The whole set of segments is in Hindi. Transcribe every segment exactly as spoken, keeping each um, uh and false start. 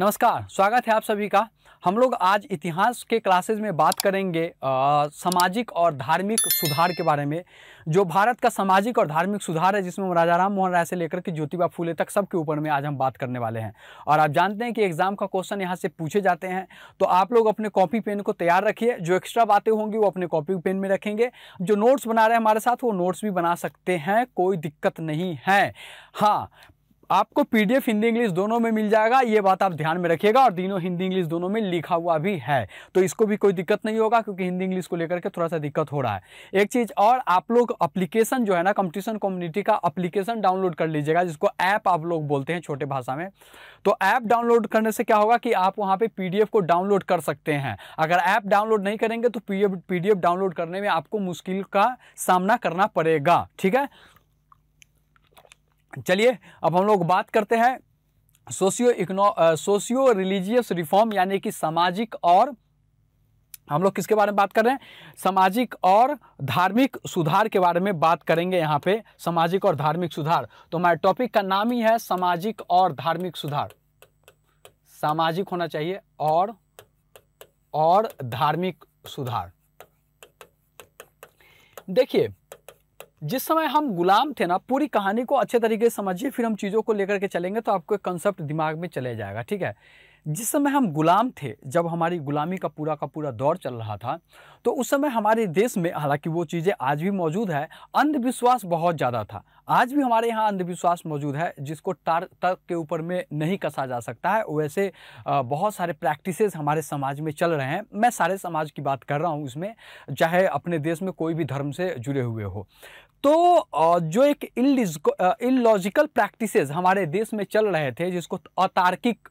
नमस्कार, स्वागत है आप सभी का। हम लोग आज इतिहास के क्लासेज में बात करेंगे आ, सामाजिक और धार्मिक सुधार के बारे में। जो भारत का सामाजिक और धार्मिक सुधार है, जिसमें राजा राम मोहन राय से लेकर के ज्योतिबा फूले तक सब के ऊपर में आज हम बात करने वाले हैं। और आप जानते हैं कि एग्ज़ाम का क्वेश्चन यहाँ से पूछे जाते हैं, तो आप लोग अपने कॉपी पेन को तैयार रखिए। जो एक्स्ट्रा बातें होंगी वो अपने कॉपी पेन में रखेंगे। जो नोट्स बना रहे हैं हमारे साथ, वो नोट्स भी बना सकते हैं, कोई दिक्कत नहीं है। हाँ, आपको पीडीएफ हिंदी इंग्लिश दोनों में मिल जाएगा, ये बात आप ध्यान में रखिएगा। और तीनों हिंदी इंग्लिश दोनों में लिखा हुआ भी है, तो इसको भी कोई दिक्कत नहीं होगा, क्योंकि हिंदी इंग्लिश को लेकर के थोड़ा सा दिक्कत हो रहा है। एक चीज़ और, आप लोग एप्लीकेशन जो है ना, कंपटीशन कम्युनिटी का एप्लीकेशन डाउनलोड कर लीजिएगा, जिसको ऐप आप लोग बोलते हैं छोटे भाषा में। तो ऐप डाउनलोड करने से क्या होगा कि आप वहाँ पर पीडीएफ को डाउनलोड कर सकते हैं। अगर ऐप डाउनलोड नहीं करेंगे तो पीडीएफ डाउनलोड करने में आपको मुश्किल का सामना करना पड़ेगा। ठीक है, चलिए अब हम लोग बात करते हैं socio econo socio religious reform, यानी कि सामाजिक और, हम लोग किसके बारे में बात कर रहे हैं? सामाजिक और धार्मिक सुधार के बारे में बात करेंगे। यहाँ पे सामाजिक और धार्मिक सुधार, तो हमारे टॉपिक का नाम ही है सामाजिक और धार्मिक सुधार। सामाजिक होना चाहिए और और धार्मिक सुधार। देखिए, जिस समय हम गुलाम थे ना, पूरी कहानी को अच्छे तरीके से समझिए, फिर हम चीज़ों को लेकर के चलेंगे तो आपको एक कंसेप्ट दिमाग में चले जाएगा। ठीक है, जिस समय हम गुलाम थे, जब हमारी गुलामी का पूरा का पूरा दौर चल रहा था, तो उस समय हमारे देश में, हालांकि वो चीज़ें आज भी मौजूद है, अंधविश्वास बहुत ज़्यादा था। आज भी हमारे यहाँ अंधविश्वास मौजूद है, जिसको तर्क के ऊपर में नहीं कसा जा सकता है। वैसे बहुत सारे प्रैक्टिसेस हमारे समाज में चल रहे हैं, मैं सारे समाज की बात कर रहा हूँ, उसमें चाहे अपने देश में कोई भी धर्म से जुड़े हुए हो। तो जो एक इलॉजिकल प्रैक्टिसेस हमारे देश में चल रहे थे, जिसको अतार्किक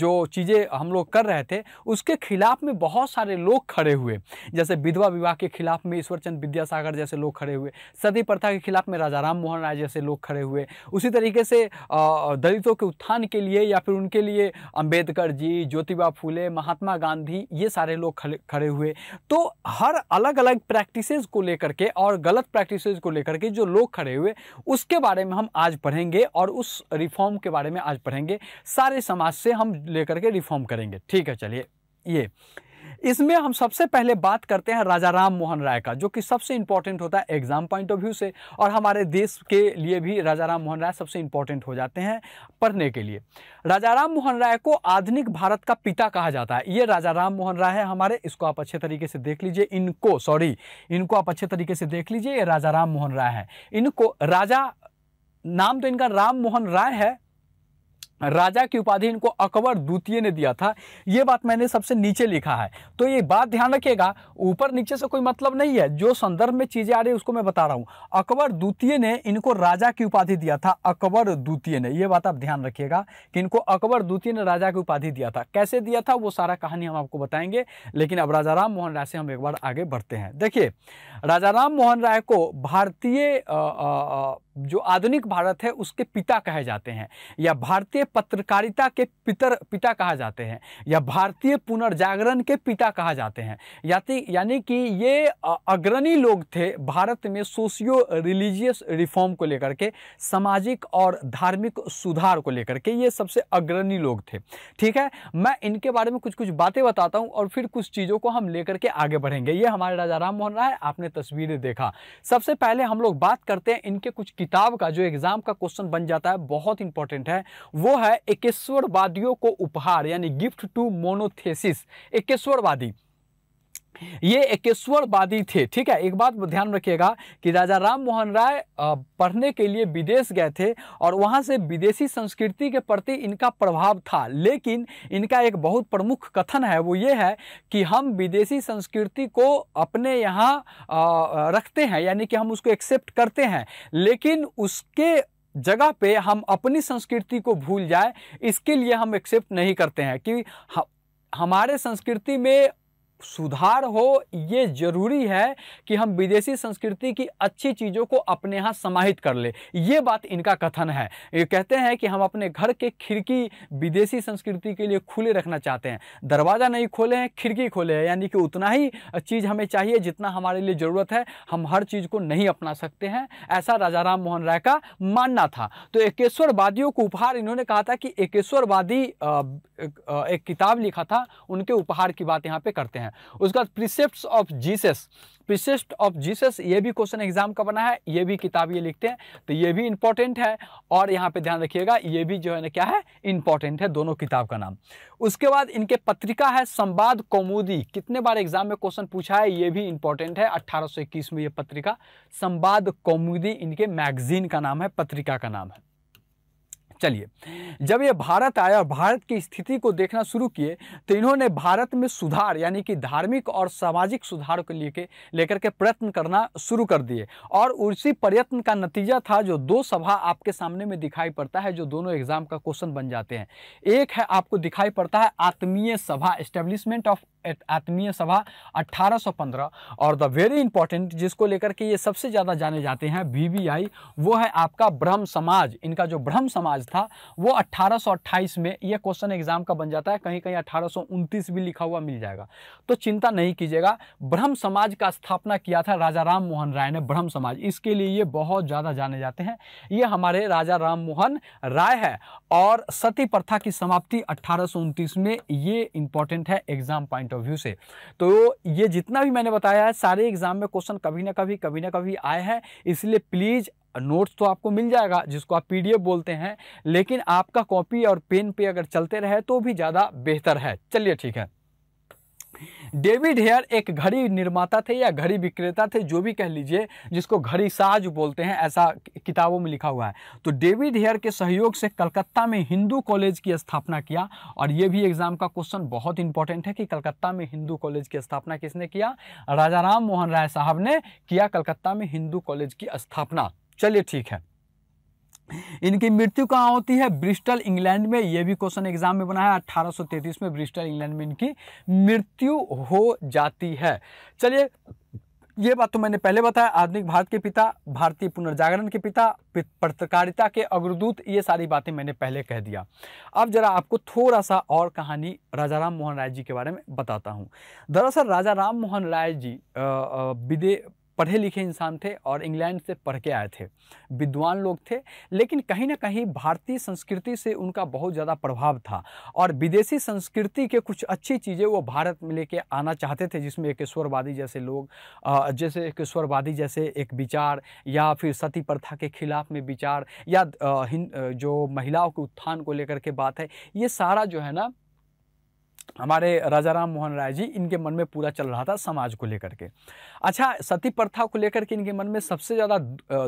जो चीज़ें हम लोग कर रहे थे, उसके खिलाफ में बहुत सारे लोग खड़े हुए। जैसे विधवा विवाह के खिलाफ में ईश्वरचंद विद्यासागर जैसे लोग खड़े हुए, सती प्रथा के खिलाफ में राजा राम मोहन राय जैसे लोग खड़े हुए, उसी तरीके से दलितों के उत्थान के लिए या फिर उनके लिए अम्बेडकर जी, ज्योतिबा फूले, महात्मा गांधी, ये सारे लोग खड़े हुए। तो हर अलग अलग प्रैक्टिसेस को लेकर के और गलत प्रैक्टिसेस को लेकर के जो लोग खड़े हुए, उसके बारे में हम आज पढ़ेंगे और उस रिफॉर्म के बारे में आज पढ़ेंगे। सारे समाज से हम लेकर के रिफॉर्म करेंगे। ठीक है, चलिए, ये इसमें हम सबसे पहले बात करते हैं राजा राम मोहन राय का, जो कि सबसे इंपॉर्टेंट होता है एग्जाम पॉइंट ऑफ व्यू से, और हमारे देश के लिए भी राजा राम मोहन राय सबसे इंपॉर्टेंट हो जाते हैं पढ़ने के लिए। राजा राम मोहन राय को आधुनिक भारत का पिता कहा जाता है। ये राजा राम मोहन राय है हमारे, इसको आप अच्छे तरीके से देख लीजिए, इनको सॉरी इनको आप अच्छे तरीके से देख लीजिए। ये राजा राम मोहन राय है। इनको राजा, नाम तो इनका राम मोहन राय है, राजा की उपाधि इनको अकबर द्वितीय ने दिया था। ये बात मैंने सबसे नीचे लिखा है, तो ये बात ध्यान रखिएगा, ऊपर नीचे से कोई मतलब नहीं है, जो संदर्भ में चीज़ें आ रही है उसको मैं बता रहा हूँ। अकबर द्वितीय ने इनको राजा की उपाधि दिया था, अकबर द्वितीय ने, ये बात आप ध्यान रखिएगा कि इनको अकबर द्वितीय ने राजा की उपाधि दिया था। कैसे दिया था वो सारा कहानी हम आपको बताएंगे, लेकिन अब राजा राम मोहन राय से हम एक बार आगे बढ़ते हैं। देखिए, राजा राम मोहन राय को भारतीय जो आधुनिक भारत है उसके पिता कहे जाते हैं, या भारतीय पत्रकारिता के पितर पिता कहा जाते हैं, या भारतीय पुनर्जागरण के पिता कहा जाते हैं। यानी कि ये अग्रणी लोग थे भारत में सोशियो रिलीजियस रिफॉर्म को लेकर के, सामाजिक और धार्मिक सुधार को लेकर के, ये सबसे अग्रणी लोग थे। ठीक है, मैं इनके बारे में कुछ कुछ बातें बताता हूँ और फिर कुछ चीज़ों को हम लेकर के आगे बढ़ेंगे। ये हमारे राजा राम मोहन राय, आपने तस्वीरें देखा। सबसे पहले हम लोग बात करते हैं इनके कुछ किताब का, जो एग्जाम का क्वेश्चन बन जाता है, बहुत इंपॉर्टेंट है, वो है एकेश्वरवादियों को उपहार, यानी गिफ्ट टू मोनोथेसिस। एकेश्वरवादी, ये एकेश्वरवादी थे। ठीक है, एक बात ध्यान रखिएगा कि राजा राम मोहन राय पढ़ने के लिए विदेश गए थे और वहाँ से विदेशी संस्कृति के प्रति इनका प्रभाव था, लेकिन इनका एक बहुत प्रमुख कथन है, वो ये है कि हम विदेशी संस्कृति को अपने यहाँ रखते हैं, यानी कि हम उसको एक्सेप्ट करते हैं, लेकिन उसके जगह पे हम अपनी संस्कृति को भूल जाए, इसके लिए हम एक्सेप्ट नहीं करते हैं। कि हमारे संस्कृति में सुधार हो, ये जरूरी है कि हम विदेशी संस्कृति की अच्छी चीज़ों को अपने यहाँ समाहित कर ले, ये बात इनका कथन है। ये कहते हैं कि हम अपने घर के खिड़की विदेशी संस्कृति के लिए खुले रखना चाहते हैं, दरवाज़ा नहीं खोले हैं, खिड़की खोले हैं, यानी कि उतना ही चीज़ हमें चाहिए जितना हमारे लिए ज़रूरत है, हम हर चीज़ को नहीं अपना सकते हैं, ऐसा राजा राम मोहन राय का मानना था। तो एकेश्वरवादियों को उपहार, इन्होंने कहा था कि एकेश्वरवादी एक किताब लिखा था, उनके उपहार की बात यहाँ पर करते हैं। उसके बाद precepts of Jesus, precept of Jesus ये भी क्वेश्चन एग्जाम का बना है, ये भी किताब ये लिखते हैं, तो ये भी इंपॉर्टेंट है और यहाँ पे ध्यान रखिएगा ये भी जो है ना क्या है इंपॉर्टेंट है, दोनों किताब का नाम। उसके बाद इनके पत्रिका है संवाद कौमुदी, कितने बार एग्जाम में क्वेश्चन पूछा है, ये भी इंपॉर्टेंट है, अट्ठारह सौ इक्कीस में यह पत्रिका संवाद कौमुदी इनके मैगजीन का नाम है, पत्रिका का नाम है। चलिए, जब ये भारत आए और भारत की स्थिति को देखना शुरू किए तो इन्होंने भारत में सुधार यानी कि धार्मिक और सामाजिक सुधार को लेके लेकर के प्रयत्न करना शुरू कर दिए और उसी प्रयत्न का नतीजा था जो दो सभा आपके सामने में दिखाई पड़ता है, जो दोनों एग्जाम का क्वेश्चन बन जाते हैं। एक है आपको दिखाई पड़ता है आत्मीय सभा, एस्टेब्लिशमेंट ऑफ आत्मीय सभा अठारह सौ पंद्रह, और द वेरी इंपॉर्टेंट जिसको लेकर के ये सबसे ज़्यादा जाने जाते हैं बी बी आई, वो है आपका ब्रह्म समाज। इनका जो ब्रह्म समाज था वो अठारह सौ अट्ठाईस में, ये क्वेश्चन एग्जाम का बन जाता है, कहीं कहीं अठारह सौ उनतीस भी लिखा हुआ मिल जाएगा, तो चिंता नहीं कीजिएगा। ब्रह्म समाज का स्थापना किया था राजा राम मोहन राय ने, ब्रह्म समाज, इसके लिए ये बहुत ज़्यादा जाने जाते हैं, ये हमारे राजा राम मोहन राय है। और सती प्रथा की समाप्ति अट्ठारह सौ उनतीस में, ये इंपॉर्टेंट है एग्जाम पॉइंट व्यू से। तो ये जितना भी मैंने बताया है सारे एग्जाम में क्वेश्चन कभी ना कभी कभी ना कभी आए हैं, इसलिए प्लीज नोट्स तो आपको मिल जाएगा जिसको आप पी डी एफ बोलते हैं, लेकिन आपका कॉपी और पेन पे अगर चलते रहे तो भी ज्यादा बेहतर है। चलिए ठीक है। डेविड हेयर एक घड़ी निर्माता थे या घड़ी विक्रेता थे, जो भी कह लीजिए, जिसको घड़ी साज बोलते हैं, ऐसा किताबों में लिखा हुआ है। तो डेविड हेयर के सहयोग से कलकत्ता में हिंदू कॉलेज की स्थापना किया, और ये भी एग्जाम का क्वेश्चन बहुत इंपॉर्टेंट है कि कलकत्ता में हिंदू कॉलेज की स्थापना किसने किया, राजा राम मोहन राय साहब ने किया कलकत्ता में हिंदू कॉलेज की स्थापना। चलिए ठीक है। इनकी मृत्यु कहाँ होती है, ब्रिस्टल इंग्लैंड में, यह भी क्वेश्चन एग्जाम में बना है, अठारह सौ तैंतीस में ब्रिस्टल इंग्लैंड में इनकी मृत्यु हो जाती है। चलिए, ये बात तो मैंने पहले बताया, आधुनिक भारत के पिता, भारतीय पुनर्जागरण के पिता, पत्रकारिता के अग्रदूत, ये सारी बातें मैंने पहले कह दिया। अब जरा आपको थोड़ा सा और कहानी राजा राम मोहन राय जी के बारे में बताता हूँ। दरअसल राजा राम मोहन राय जी विदे पढ़े लिखे इंसान थे और इंग्लैंड से पढ़ के आए थे, विद्वान लोग थे, लेकिन कहीं ना कहीं भारतीय संस्कृति से उनका बहुत ज़्यादा प्रभाव था और विदेशी संस्कृति के कुछ अच्छी चीज़ें वो भारत में लेके आना चाहते थे, जिसमें एकेश्वरवादी जैसे लोग जैसे एकेश्वरवादी जैसे एक विचार, या फिर सती प्रथा के खिलाफ में विचार, या जो महिलाओं के उत्थान को लेकर के बात है, ये सारा जो है ना हमारे राजा राम मोहन राय जी इनके मन में पूरा चल रहा था समाज को लेकर के। अच्छा, सती प्रथा को लेकर के इनके मन में सबसे ज़्यादा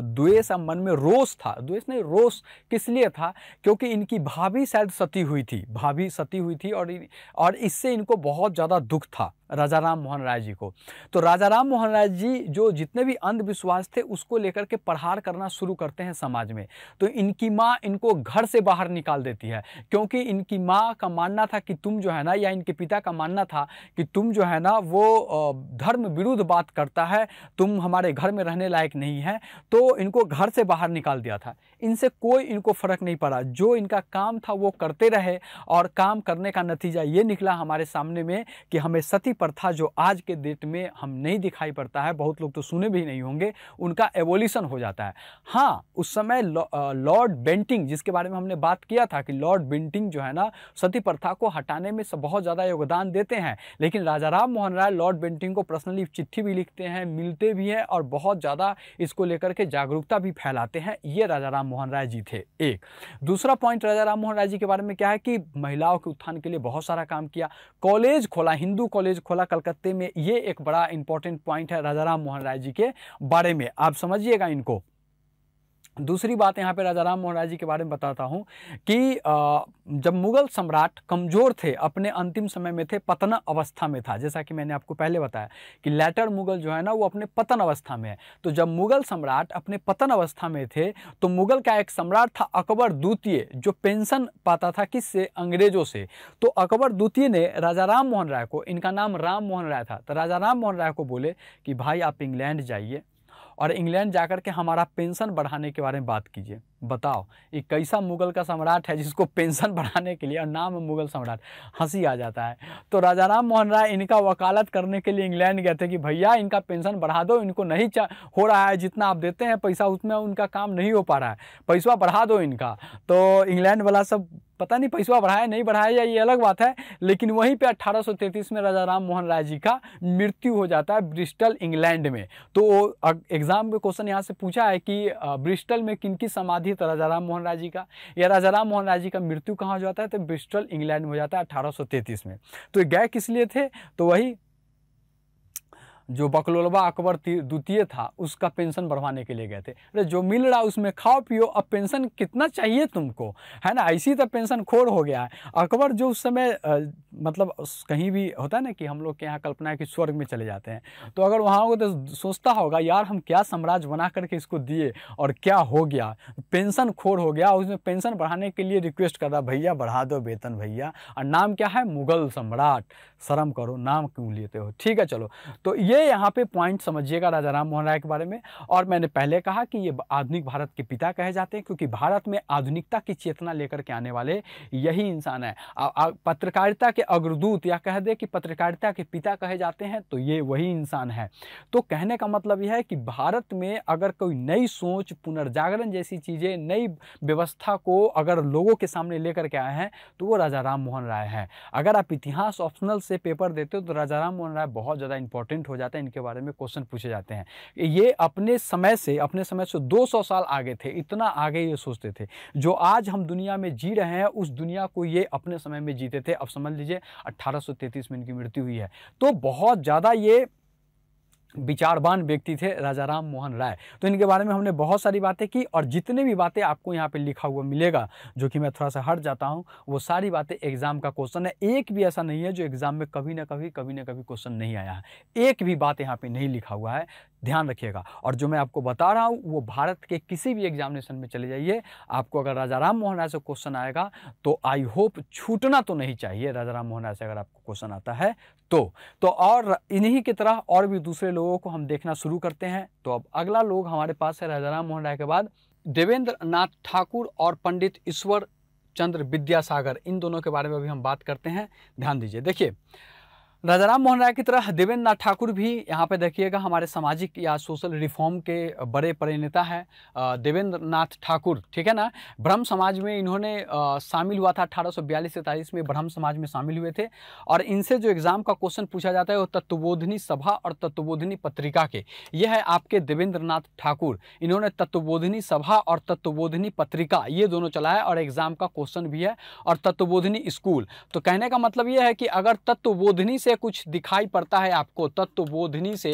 द्वेष, मन में रोष था, द्वेष नहीं रोष किस लिए था, क्योंकि इनकी भाभी शायद सती हुई थी, भाभी सती हुई थी और और इससे इनको बहुत ज़्यादा दुख था राजा राम मोहन राय जी को। तो राजा राम मोहन राय जी जो जितने भी अंधविश्वास थे उसको लेकर के प्रहार करना शुरू करते हैं समाज में। तो इनकी माँ इनको घर से बाहर निकाल देती है, क्योंकि इनकी माँ का मानना था कि तुम जो है ना, या इनके पिता का मानना था कि तुम जो है ना वो धर्म विरुद्ध बात करता है, तुम हमारे घर में रहने लायक नहीं है, तो इनको घर से बाहर निकाल दिया था। इनसे कोई इनको फ़र्क नहीं पड़ा, जो इनका काम था वो करते रहे और काम करने का नतीजा ये निकला हमारे सामने में कि हमें सती प्रथा जो आज के डेट में हम नहीं दिखाई पड़ता है, बहुत लोग तो सुने भी नहीं होंगे, उनका एवोल्यूशन हो जाता है। हाँ, उस समय लॉर्ड बेंटिंक, जिसके बारे में हमने बात किया था कि लॉर्ड बेंटिंक जो है ना सती प्रथा को हटाने में बहुत ज़्यादा योगदान देते हैं, लेकिन राजा राम मोहन राय लॉर्ड बेंटिंक को पर्सनली चिट्ठी भी लिखते हैं, मिलते भी हैं और बहुत ज़्यादा इसको लेकर के जागरूकता भी फैलाते हैं। ये राजा राम मोहन राय जी थे। एक दूसरा पॉइंट राजा राम मोहन राय जी के बारे में क्या है कि महिलाओं के उत्थान के लिए बहुत सारा काम किया, कॉलेज खोला, हिंदू कॉलेज खोला कलकत्ते में, ये एक बड़ा इंपॉर्टेंट पॉइंट है राजा राम मोहन राय जी के बारे में, आप समझिएगा इनको। दूसरी बात यहाँ पे राजा राम मोहन राय जी के बारे में बताता हूँ कि जब मुगल सम्राट कमज़ोर थे, अपने अंतिम समय में थे, पतन अवस्था में था, जैसा कि मैंने आपको पहले बताया कि लेटर मुगल जो है ना वो अपने पतन अवस्था में है। तो जब मुगल सम्राट अपने पतन अवस्था में थे तो मुगल का एक सम्राट था अकबर द्वितीय, जो पेंशन पाता था किससे, अंग्रेजों से। तो अकबर द्वितीय ने राजा राम मोहन राय को, इनका नाम राम मोहन राय था, तो राजा राम मोहन राय को बोले कि भाई आप इंग्लैंड जाइए और इंग्लैंड जाकर के हमारा पेंशन बढ़ाने के बारे में बात कीजिए। बताओ ये कैसा मुगल का सम्राट है जिसको पेंशन बढ़ाने के लिए, और नाम है मुगल सम्राट, हंसी आ जाता है। तो राजा राम मोहन राय इनका वकालत करने के लिए इंग्लैंड गए थे कि भैया इनका पेंशन बढ़ा दो, इनको नहीं हो रहा है, जितना आप देते हैं पैसा उतना उनका काम नहीं हो पा रहा है, पैसा बढ़ा दो इनका। तो इंग्लैंड वाला सब पता नहीं पैसा बढ़ाया नहीं बढ़ाया, ये अलग बात है, लेकिन वहीं पे अठारह सौ तैंतीस में राजा राम मोहन राय जी का मृत्यु हो जाता है ब्रिस्टल इंग्लैंड में। तो एग्ज़ाम में क्वेश्चन यहाँ से पूछा है कि ब्रिस्टल में किनकी समाधि, तो राजा राम मोहन राय जी का, या राजा राम मोहन राय जी का मृत्यु कहाँ हो जाता है, तो ब्रिस्टल इंग्लैंड में हो जाता है अठारह सौ तैंतीस में। तो गए किस लिए थे, तो वही जो बकलोलवा अकबर द्वितीय था उसका पेंशन बढ़वाने के लिए गए थे। अरे जो मिल रहा उसमें खाओ पियो, अब पेंशन कितना चाहिए तुमको, है ना, ऐसी तो पेंशन खोर हो गया है। अकबर जो उस समय आ, मतलब कहीं भी होता है ना कि हम लोग के यहाँ कल्पना है कि स्वर्ग में चले जाते हैं, तो अगर वहाँ हो तो सोचता होगा यार हम क्या साम्राज्य बना करके इसको दिए और क्या हो गया, पेंशन खोर हो गया। उसमें पेंशन बढ़ाने के लिए रिक्वेस्ट कर रहा, भैया बढ़ा दो वेतन भैया, और नाम क्या है, मुगल सम्राट, शर्म करो, नाम क्यों लेते हो। ठीक है चलो, तो ये यहाँ पे पॉइंट समझिएगा राजा राम मोहन राय के बारे में। और मैंने पहले कहा कि ये आधुनिक भारत के पिता कहे जाते हैं, क्योंकि भारत में आधुनिकता की चेतना लेकर के आने वाले यही इंसान है। पत्रकारिता के अग्रदूत या कह दे कि पत्रकारिता के पिता कहे जाते हैं, तो ये वही इंसान है। तो कहने का मतलब यह है कि भारत में अगर कोई नई सोच, पुनर्जागरण जैसी चीज़ें, नई व्यवस्था को अगर लोगों के सामने लेकर के आए हैं तो वो राजा राम मोहन राय है। अगर आप इतिहास ऑप्शनल से पेपर देते हो तो राजा राम मोहन राय बहुत ज़्यादा इंपॉर्टेंट हो जाते हैं, इनके बारे में क्वेश्चन पूछे जाते हैं। ये अपने समय से अपने समय से दो सौ साल आगे थे, इतना आगे ये सोचते थे। जो आज हम दुनिया में जी रहे हैं उस दुनिया को ये अपने समय में जीते थे। अब समझ लीजिए अठारह सौ तैंतीस में इनकी मृत्यु हुई है, तो बहुत ज़्यादा ये विचारवान व्यक्ति थे राजा राम मोहन राय। तो इनके बारे में हमने बहुत सारी बातें की, और जितने भी बातें आपको यहाँ पे लिखा हुआ मिलेगा, जो कि मैं थोड़ा सा हट जाता हूँ, वो सारी बातें एग्जाम का क्वेश्चन है। एक भी ऐसा नहीं है जो एग्जाम में कभी ना कभी कभी ना कभी क्वेश्चन नहीं आया है, एक भी बात यहाँ पे नहीं लिखा हुआ है, ध्यान रखिएगा। और जो मैं आपको बता रहा हूँ वो भारत के किसी भी एग्जामिनेशन में चले जाइए, आपको अगर राजा राम मोहन राय से क्वेश्चन आएगा तो आई होप छूटना तो नहीं चाहिए राजा राम मोहन राय से अगर आपको क्वेश्चन आता है तो। तो और इन्हीं की तरह और भी दूसरे लोगों को हम देखना शुरू करते हैं। तो अब अगला लोग हमारे पास है राजा राम मोहन राय के बाद देवेंद्र नाथ ठाकुर और पंडित ईश्वरचंद्र विद्यासागर, इन दोनों के बारे में अभी हम बात करते हैं। ध्यान दीजिए, देखिए राजा राम मोहन राय की तरह देवेंद्र नाथ ठाकुर भी यहाँ पे देखिएगा हमारे सामाजिक या सोशल रिफॉर्म के बड़े प्रणेता है देवेंद्र नाथ ठाकुर, ठीक है ना। ब्रह्म समाज में इन्होंने शामिल हुआ था, अठारह सौ बयालीस सैंतालीस में ब्रह्म समाज में शामिल हुए थे। और इनसे जो एग्ज़ाम का क्वेश्चन पूछा जाता है वो तत्वबोधनी सभा और तत्वबोधनी पत्रिका के, ये है आपके देवेंद्र नाथ ठाकुर। इन्होंने तत्वबोधनी सभा और तत्वबोधनी पत्रिका ये दोनों चलाया, और एग्ज़ाम का क्वेश्चन भी है, और तत्वबोधनी स्कूल। तो कहने का मतलब ये है कि अगर तत्वबोधनी से कुछ दिखाई पड़ता है आपको, तत्वबोधनी से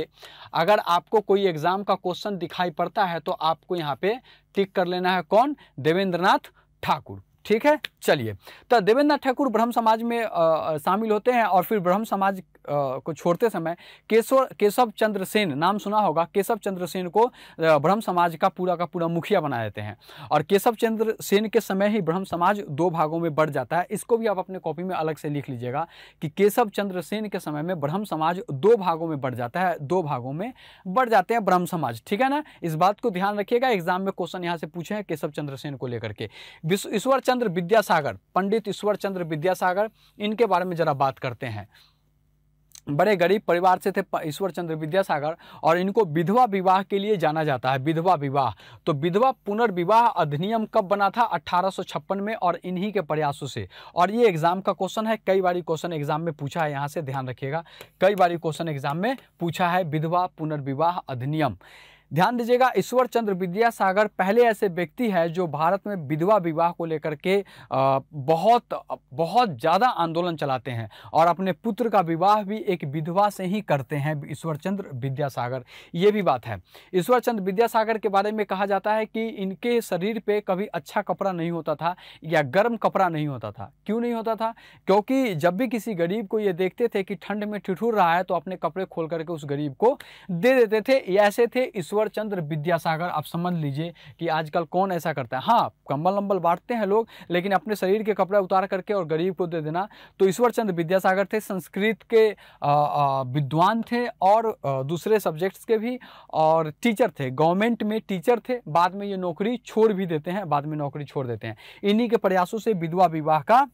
अगर आपको कोई एग्जाम का क्वेश्चन दिखाई पड़ता है तो आपको यहां पे टिक कर लेना है, कौन, देवेंद्रनाथ ठाकुर, ठीक है। चलिए, तो देवेंद्रनाथ ठाकुर ब्रह्म समाज में शामिल होते हैं, और फिर ब्रह्म समाज आ, को छोड़ते समय केशव केशव चंद्र सेन, नाम सुना होगा, केशव चंद्र सेन को ब्रह्म समाज का पूरा का पूरा मुखिया बना देते हैं। और केशव चंद्र सेन के समय ही ब्रह्म समाज दो भागों में बढ़ जाता है। इसको भी आप अपने कॉपी में अलग से लिख लीजिएगा कि केशव चंद्र सेन के समय में ब्रह्म समाज दो भागों में बढ़ जाता है, दो भागों में बढ़ जाते हैं ब्रह्म समाज, ठीक है ना। इस बात को ध्यान रखिएगा, एग्जाम में क्वेश्चन यहाँ से पूछे हैं केशव चंद्र सेन को लेकर के। ईश्वरचंद्र विद्यासागर, पंडित ईश्वरचंद्र विद्यासागर, इनके बारे में जरा बात करते हैं। बड़े गरीब परिवार से थे ईश्वरचंद्र विद्यासागर, और इनको विधवा विवाह के लिए जाना जाता है, विधवा विवाह। तो विधवा पुनर्विवाह अधिनियम कब बना था, अठारह सौ छप्पन में, और इन्हीं के प्रयासों से। और ये एग्जाम का क्वेश्चन है, कई बार क्वेश्चन एग्जाम में पूछा है, यहाँ से ध्यान रखिएगा, कई बार क्वेश्चन एग्जाम में पूछा है विधवा पुनर्विवाह अधिनियम। ध्यान दीजिएगा, ईश्वरचंद्र विद्यासागर पहले ऐसे व्यक्ति हैं जो भारत में विधवा विवाह को लेकर के बहुत बहुत ज़्यादा आंदोलन चलाते हैं और अपने पुत्र का विवाह भी एक विधवा से ही करते हैं ईश्वरचंद्र विद्यासागर। ये भी बात है, ईश्वरचंद्र विद्यासागर के बारे में कहा जाता है कि इनके शरीर पे कभी अच्छा कपड़ा नहीं होता था या गर्म कपड़ा नहीं होता था। क्यों नहीं होता था? क्योंकि जब भी किसी गरीब को ये देखते थे कि ठंड में ठिठुर रहा है तो अपने कपड़े खोल करके उस गरीब को दे देते थे। ऐसे थे ईश्वरचंद्र विद्यासागर। आप समझ लीजिए कि आजकल कौन ऐसा करता है। हाँ, कंबल लंबल बांटते हैं लोग, लेकिन अपने शरीर के कपड़े उतार करके और गरीब को दे देना। तो ईश्वरचंद्र विद्यासागर थे, संस्कृत के विद्वान थे और दूसरे सब्जेक्ट्स के भी, और टीचर थे, गवर्नमेंट में टीचर थे। बाद में ये नौकरी छोड़ भी देते हैं, बाद में नौकरी छोड़ देते हैं। इन्हीं के प्रयासों से विधवा विवाह का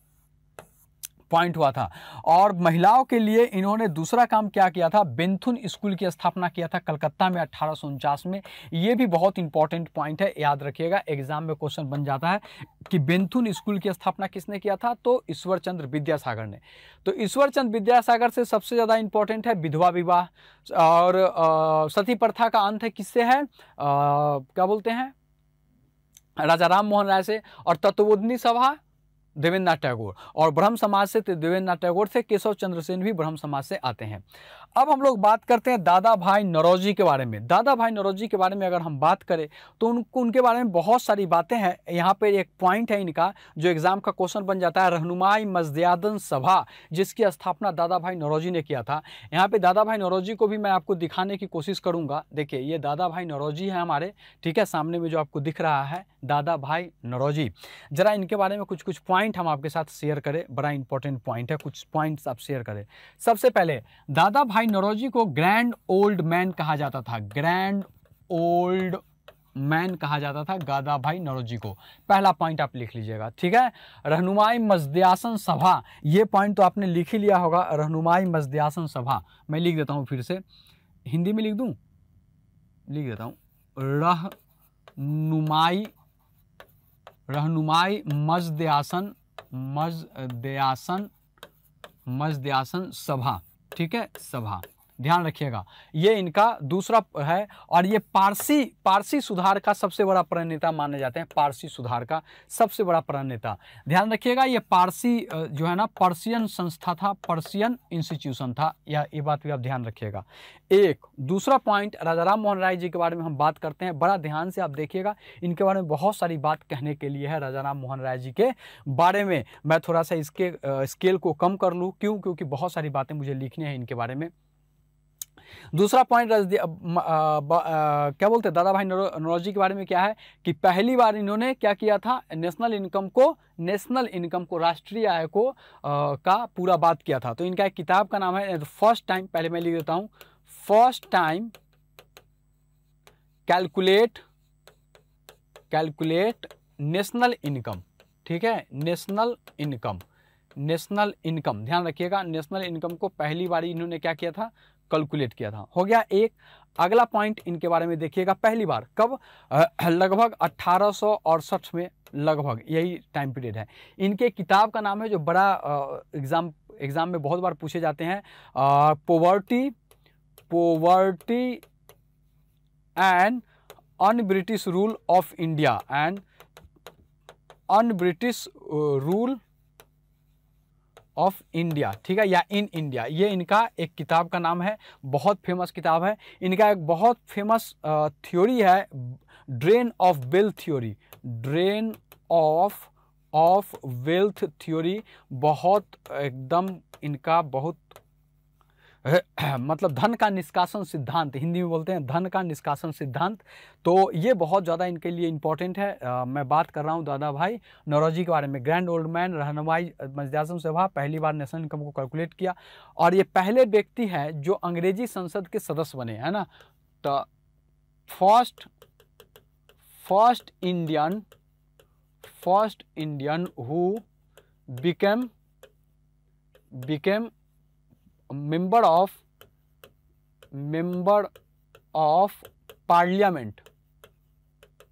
पॉइंट हुआ था। और महिलाओं के लिए इन्होंने दूसरा काम क्या किया था? बेंथुन स्कूल की स्थापना किया था कलकत्ता में अठारह सौ उनचास में। ये भी बहुत इंपॉर्टेंट पॉइंट है, याद रखिएगा, एग्जाम में क्वेश्चन बन जाता है कि बेंथुन स्कूल की स्थापना किसने किया था? तो ईश्वरचंद्र विद्यासागर ने। तो ईश्वरचंद्र विद्यासागर से सबसे ज़्यादा इंपॉर्टेंट है विधवा विवाह, और सती प्रथा का अंत है किससे है? आ, क्या बोलते हैं, राजा राम मोहन राय से। और तत्वोधनी सभा देवेंद्र नाथ टैगोर, और ब्रह्म समाज से देवेंद्र नाथ टैगोर थे। केशव चंद्र सेन भी ब्रह्म समाज से आते हैं। अब हम लोग बात करते हैं दादाभाई नौरोजी के बारे में। दादाभाई नौरोजी के बारे में अगर हम बात करें तो उनको उनके बारे में बहुत सारी बातें हैं। यहाँ पे एक पॉइंट है इनका जो एग्जाम का क्वेश्चन बन जाता है, रहनुमाई मजदियादन सभा जिसकी स्थापना दादाभाई नौरोजी ने किया था। यहाँ पे दादाभाई नौरोजी को भी मैं आपको दिखाने की कोशिश करूँगा। देखिए, ये दादाभाई नौरोजी है हमारे, ठीक है, सामने में जो आपको दिख रहा है दादाभाई नौरोजी। जरा इनके बारे में कुछ कुछ पॉइंट हम आपके साथ शेयर करें, बड़ा इंपॉर्टेंट पॉइंट है, कुछ पॉइंट्स आप शेयर करें। सबसे पहले, दादाभाई नौरोजी को ग्रैंड ओल्ड मैन कहा जाता था, ग्रैंड ओल्ड मैन कहा जाता था दादाभाई नौरोजी को। पहला पॉइंट आप लिख लीजिएगा, ठीक है। रहनुमाई मजदियासन सभा, ये पॉइंट तो आपने लिख ही लिया होगा, रहनुमाई मजदियासन सभा। मैं लिख देता हूँ, फिर से हिंदी में लिख दूँ, लिख देता हूँ, रहनुमाई रहनुमाई मजदियासन मजदियासन मजदियासन सभा, ठीक है, सभा, ध्यान रखिएगा। ये इनका दूसरा है। और ये पारसी पारसी सुधार का सबसे बड़ा प्रणेता माने जाते हैं, पारसी सुधार का सबसे बड़ा प्रणेता। ध्यान रखिएगा, ये पारसी जो है ना, पर्शियन संस्था था, पर्शियन इंस्टीट्यूशन था, या ये बात भी आप ध्यान रखिएगा। एक दूसरा पॉइंट, राजा राम मोहन राय जी के बारे में हम बात करते हैं। बड़ा ध्यान से आप देखिएगा, इनके बारे में बहुत सारी बात कहने के लिए है राजा राम मोहन राय जी के बारे में। मैं थोड़ा सा इसके स्केल को कम कर लूँ, क्यों? क्योंकि बहुत सारी बातें मुझे लिखनी है इनके बारे में। दूसरा पॉइंट, क्या बोलते हैं, दादाभाई नौरोजी के बारे में क्या है कि पहली बार इन्होंने क्या किया था, नेशनल इनकम को नेशनल इनकम को राष्ट्रीय आय को आ, का पूरा बात किया था। तो इनका एक किताब का नाम है फर्स्ट टाइम, पहले मैं लिख देता हूं, first time calculate calculate national income, ठीक है, नेशनल इनकम, नेशनल इनकम, ध्यान रखिएगा, नेशनल इनकम को पहली बार इन्होंने क्या किया था, कैलकुलेट किया था। हो गया एक। अगला पॉइंट इनके बारे में देखिएगा, पहली बार कब, लगभग अट्ठारह सौ अड़सठ में, लगभग यही टाइम पीरियड है। इनके किताब का नाम है जो बड़ा एग्जाम एग्जाम में बहुत बार पूछे जाते हैं, poverty poverty and un British rule of India, and un British rule of India, ठीक है, या इन इंडिया। ये इनका एक किताब का नाम है, बहुत फेमस किताब है। इनका एक बहुत फेमस थ्योरी है, drain of wealth theory, drain of of wealth theory. बहुत एकदम इनका बहुत मतलब धन का निष्कासन सिद्धांत, हिंदी में बोलते हैं धन का निष्कासन सिद्धांत। तो ये बहुत ज़्यादा इनके लिए इम्पोर्टेंट है। आ, मैं बात कर रहा हूँ दादा भाई नौरोजी के बारे में, ग्रैंड ओल्ड मैन, रहनुमाई मजदियासन सभा, पहली बार नेशनल इनकम को कैलकुलेट किया, और ये पहले व्यक्ति है जो अंग्रेजी संसद के सदस्य बने, है ना। तो first first Indian first Indian who became became member of member of parliament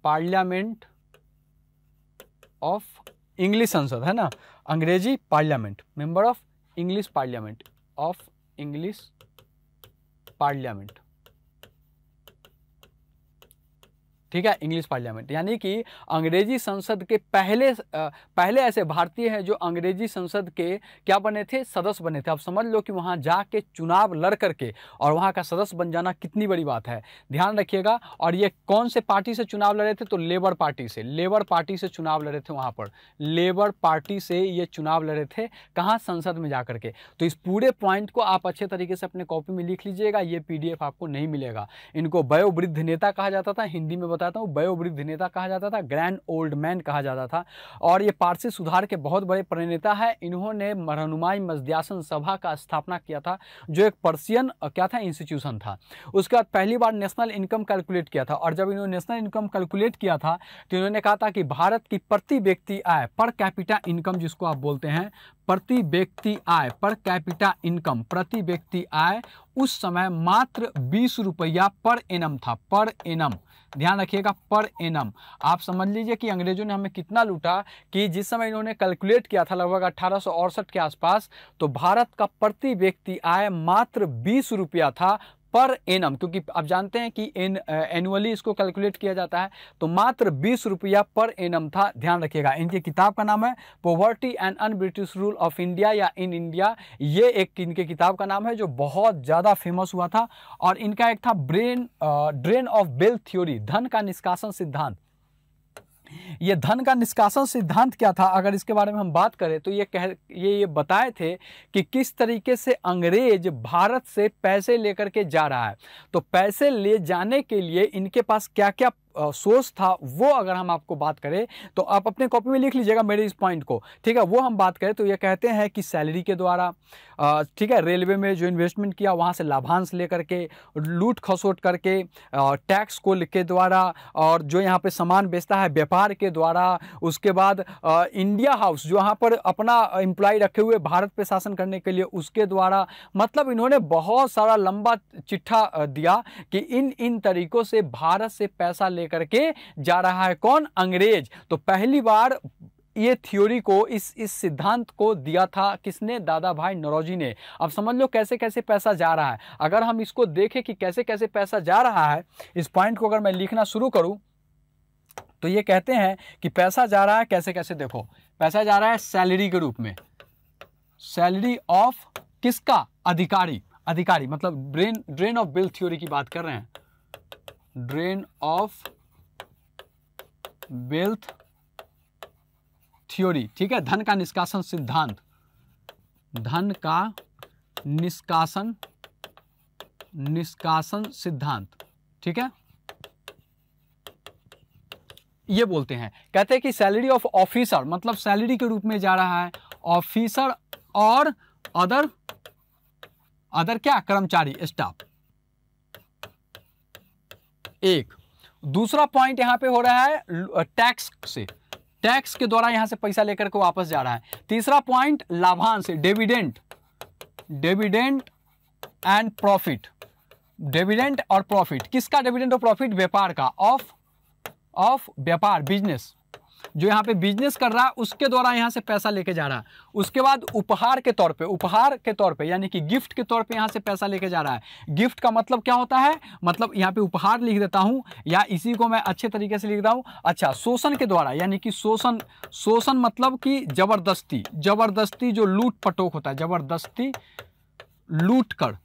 parliament of english संसद, है ना, अंग्रेजी parliament, member of english parliament of english parliament ठीक है, इंग्लिश पार्लियामेंट, यानी कि अंग्रेजी संसद के पहले पहले ऐसे भारतीय हैं जो अंग्रेजी संसद के क्या बने थे, सदस्य बने थे। आप समझ लो कि वहाँ जाके चुनाव लड़ करके और वहाँ का सदस्य बन जाना कितनी बड़ी बात है, ध्यान रखिएगा। और ये कौन से पार्टी से चुनाव लड़े थे, तो लेबर पार्टी से, लेबर पार्टी से चुनाव लड़े थे वहाँ पर, लेबर पार्टी से ये चुनाव लड़े थे, कहाँ, संसद में जा करके। तो इस पूरे पॉइंट को आप अच्छे तरीके से अपने कॉपी में लिख लीजिएगा, ये पी डी एफ आपको नहीं मिलेगा। इनको वयोवृद्ध नेता कहा जाता था, हिंदी में बताता हूँ, वयोवृद्ध नेता कहा जाता था, ग्रैंड ओल्ड मैन कहा जाता था। और ये पारसी सुधार के बहुत बड़े प्रणेता है, इन्होंने रहनुमाई मध्यासन सभा का स्थापना किया था, जो एक पर्सियन क्या था, इंस्टीट्यूशन था। उसके बाद पहली बार नेशनल इनकम कैलकुलेट किया था, और जब इन्होंने नेशनल इनकम कैलकुलेट किया था तो इन्होंने कहा था कि भारत की प्रति व्यक्ति आय, पर कैपिटा इनकम जिसको आप बोलते हैं, प्रति व्यक्ति आय, पर कैपिटा इनकम, प्रति व्यक्ति आय उस समय मात्र बीस रुपया पर एनम था, पर एनम, ध्यान रखिएगा, पर एनम। आप समझ लीजिए कि अंग्रेजों ने हमें कितना लूटा कि जिस समय इन्होंने कैलकुलेट किया था लगभग अठारह सौ अड़सठ के आसपास, तो भारत का प्रति व्यक्ति आय मात्र बीस रुपया था पर एनम, क्योंकि आप जानते हैं कि एन एनुअली इसको कैलकुलेट किया जाता है, तो मात्र बीस रुपया पर एनम था, ध्यान रखिएगा। इनकी किताब का नाम है poverty and un British rule of India या इन इंडिया, ये एक इनके किताब का नाम है जो बहुत ज़्यादा फेमस हुआ था। और इनका एक था brain drain of wealth theory, धन का निष्कासन सिद्धांत। ये धन का निष्कासन सिद्धांत क्या था, अगर इसके बारे में हम बात करें तो ये कह ये ये बताए थे कि किस तरीके से अंग्रेज भारत से पैसे लेकर के जा रहा है, तो पैसे ले जाने के लिए इनके पास क्या क्या सोर्स था, वो अगर हम आपको बात करें तो आप अपने कॉपी में लिख लीजिएगा मेरे इस पॉइंट को, ठीक है। वो हम बात करें तो ये कहते हैं कि सैलरी के द्वारा, ठीक है, रेलवे में जो इन्वेस्टमेंट किया वहाँ से लाभांश लेकर के, लूट खसोट करके, टैक्स को के द्वारा, और जो यहाँ पे सामान बेचता है व्यापार के द्वारा। उसके बाद इंडिया हाउस जो यहाँ पर अपना एम्प्लॉय रखे हुए भारत पर शासन करने के लिए, उसके द्वारा, मतलब इन्होंने बहुत सारा लंबा चिट्ठा दिया कि इन इन तरीक़ों से भारत से पैसा लेकर के जा रहा है कौन, अंग्रेज। तो पहली बार ये थ्योरी को, इस इस सिद्धांत को दिया था किसने, दादाभाई नौरोजी ने। अब समझ लो कैसे कैसे पैसा जा रहा है। अगर हम इसको देखें कि कैसे कैसे पैसा जा रहा है, इस पॉइंट को अगर मैं लिखना शुरू करूं तो ये कहते हैं कि पैसा जा रहा है कैसे कैसे, देखो पैसा जा रहा है सैलरी के रूप में, सैलरी ऑफ किसका, अधिकारी, अधिकारी मतलब drain drain of wealth theory की बात कर रहे हैं, ड्रेन ऑफ वेल्थ थ्योरी, ठीक है, धन का निष्कासन सिद्धांत, धन का निष्कासन निष्कासन सिद्धांत, ठीक है, ये बोलते हैं। कहते हैं कि सैलरी ऑफ ऑफिसर, मतलब सैलरी के रूप में जा रहा है, ऑफिसर और अदर अदर क्या, कर्मचारी, स्टाफ। एक दूसरा पॉइंट यहाँ पे हो रहा है टैक्स से, टैक्स के द्वारा यहाँ से पैसा लेकर के वापस जा रहा है। तीसरा पॉइंट लाभांश, dividend, dividend and profit, dividend और प्रॉफिट, किसका डिविडेंड और प्रॉफिट, व्यापार का, ऑफ ऑफ व्यापार, बिजनेस, जो यहाँ पे बिजनेस कर रहा है उसके द्वारा यहाँ से पैसा लेके जा रहा है। उसके बाद उपहार के तौर पे, उपहार के तौर पे यानी कि गिफ्ट के तौर पे यहाँ से पैसा लेके जा रहा है। गिफ्ट का मतलब क्या होता है, मतलब यहाँ पे उपहार लिख देता हूँ या इसी को मैं अच्छे तरीके से लिख रहा हूँ। अच्छा, शोषण के द्वारा, यानी कि शोषण, शोषण मतलब कि जबरदस्ती, जबरदस्ती जो लूट पटोक होता है, जबरदस्ती लूट कर,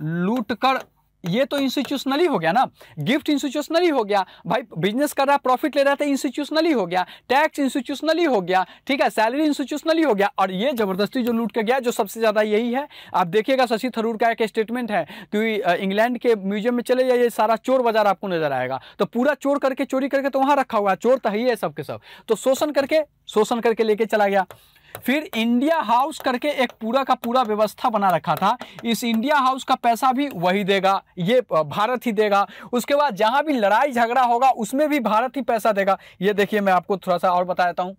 लूट कर, ये तो इंस्टीट्यूशनली हो गया ना, गिफ्ट इंस्टीट्यूशनली हो गया, भाई बिजनेस कर रहा है प्रॉफिट ले रहा था, इंस्टीट्यूशनली हो गया, टैक्स इंस्टीट्यूशनली हो गया, ठीक है, सैलरी इंस्टीट्यूशनली हो गया, और ये जबरदस्ती जो लूट के गया, जो सबसे ज़्यादा यही है। आप देखिएगा शशि थरूर का एक स्टेटमेंट है कि इंग्लैंड के म्यूजियम में चले जाइए, सारा चोर बाजार आपको नजर आएगा, तो पूरा चोर करके, चोरी करके तो वहाँ रखा हुआ है, चोर तो ही है सबके सब। तो शोषण करके, शोषण करके लेके चला गया। फिर इंडिया हाउस करके एक पूरा का पूरा व्यवस्था बना रखा था, इस इंडिया हाउस का पैसा भी वही देगा, ये भारत ही देगा। उसके बाद जहां भी लड़ाई झगड़ा होगा उसमें भी भारत ही पैसा देगा। ये देखिए मैं आपको थोड़ा सा और बता देता हूं,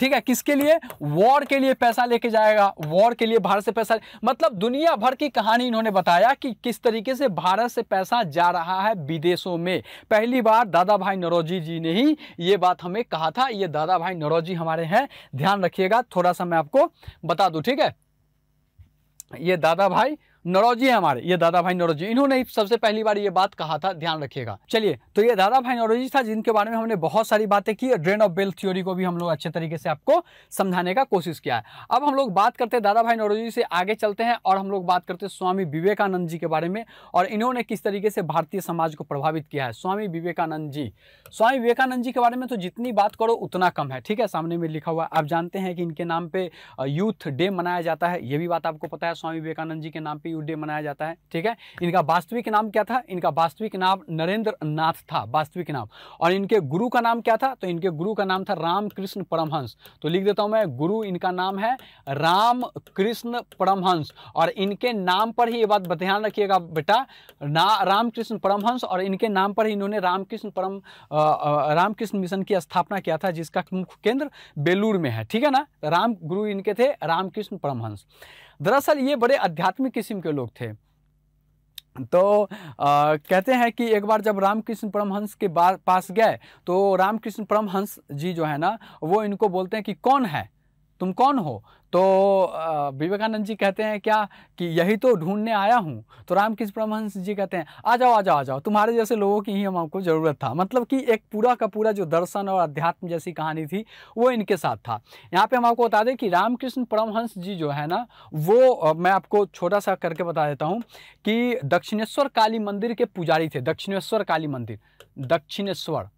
ठीक है, किसके लिए, वॉर के लिए पैसा लेके जाएगा, वॉर के लिए भारत से पैसा। मतलब दुनिया भर की कहानी इन्होंने बताया कि किस तरीके से भारत से पैसा जा रहा है विदेशों में। पहली बार दादाभाई नौरोजी जी ने ही ये बात हमें कहा था, ये दादाभाई नौरोजी हमारे हैं, ध्यान रखिएगा, थोड़ा सा मैं आपको बता दूं, ठीक है, ये दादाभाई नौरोजी है हमारे, ये दादाभाई नौरोजी, इन्होंने सबसे पहली बार ये बात कहा था, ध्यान रखिएगा। चलिए, तो ये दादाभाई नौरोजी था जिनके बारे में हमने बहुत सारी बातें की, ड्रेन ऑफ वेल्थ थ्योरी को भी हम लोग अच्छे तरीके से आपको समझाने का कोशिश किया है। अब हम लोग बात करते हैं दादाभाई नौरोजी से आगे चलते हैं और हम लोग बात करते हैं स्वामी विवेकानंद जी के बारे में और इन्होंने किस तरीके से भारतीय समाज को प्रभावित किया है। स्वामी विवेकानंद जी, स्वामी विवेकानंद जी के बारे में तो जितनी बात करो उतना कम है, ठीक है, सामने में लिखा हुआ। आप जानते हैं कि इनके नाम पे यूथ डे मनाया जाता है, ये भी बात आपको पता है, स्वामी विवेकानंद जी के नाम पे यूथ डे मनाया जाता है, ठीक है। इनका वास्तविक नाम क्या था? इनका वास्तविक नाम नरेंद्र नाथ था, वास्तविक नाम। और इनके गुरु का नाम क्या था? तो इनके गुरु का नाम था रामकृष्ण परमहंस। तो लिख देता हूँ मैं, गुरु इनका नाम है रामकृष्ण परमहंस। और इनके नाम पर ही, ये बात ध्यान रखिएगा बेटा, ना रामकृष्ण परमहंस, और इनके नाम पर ही इन्होंने रामकृष्ण परम रामकृष्ण मिशन की स्थापना किया था, जिसका मुख्य केंद्र बेलूर में है, ठीक है ना। राम गुरु इनके थे रामकृष्ण परमहंस। दरअसल ये बड़े आध्यात्मिक किस्म के लोग थे। तो आ, कहते हैं कि एक बार जब रामकृष्ण परमहंस के पास गए तो रामकृष्ण परमहंस जी जो है ना, वो इनको बोलते हैं कि कौन है, तुम कौन हो? तो विवेकानंद जी कहते हैं क्या कि यही तो ढूंढने आया हूँ। तो रामकृष्ण परमहंस जी कहते हैं आ जाओ आ जाओ आ जाओ, तुम्हारे जैसे लोगों की ही हम हमको ज़रूरत था। मतलब कि एक पूरा का पूरा जो दर्शन और अध्यात्म जैसी कहानी थी वो इनके साथ था। यहाँ पे हम आपको बता दें कि रामकृष्ण परमहंस जी जो है ना, वो मैं आपको छोटा सा करके बता देता हूँ कि दक्षिणेश्वर काली मंदिर के पुजारी थे। दक्षिणेश्वर काली मंदिर, दक्षिणेश्वर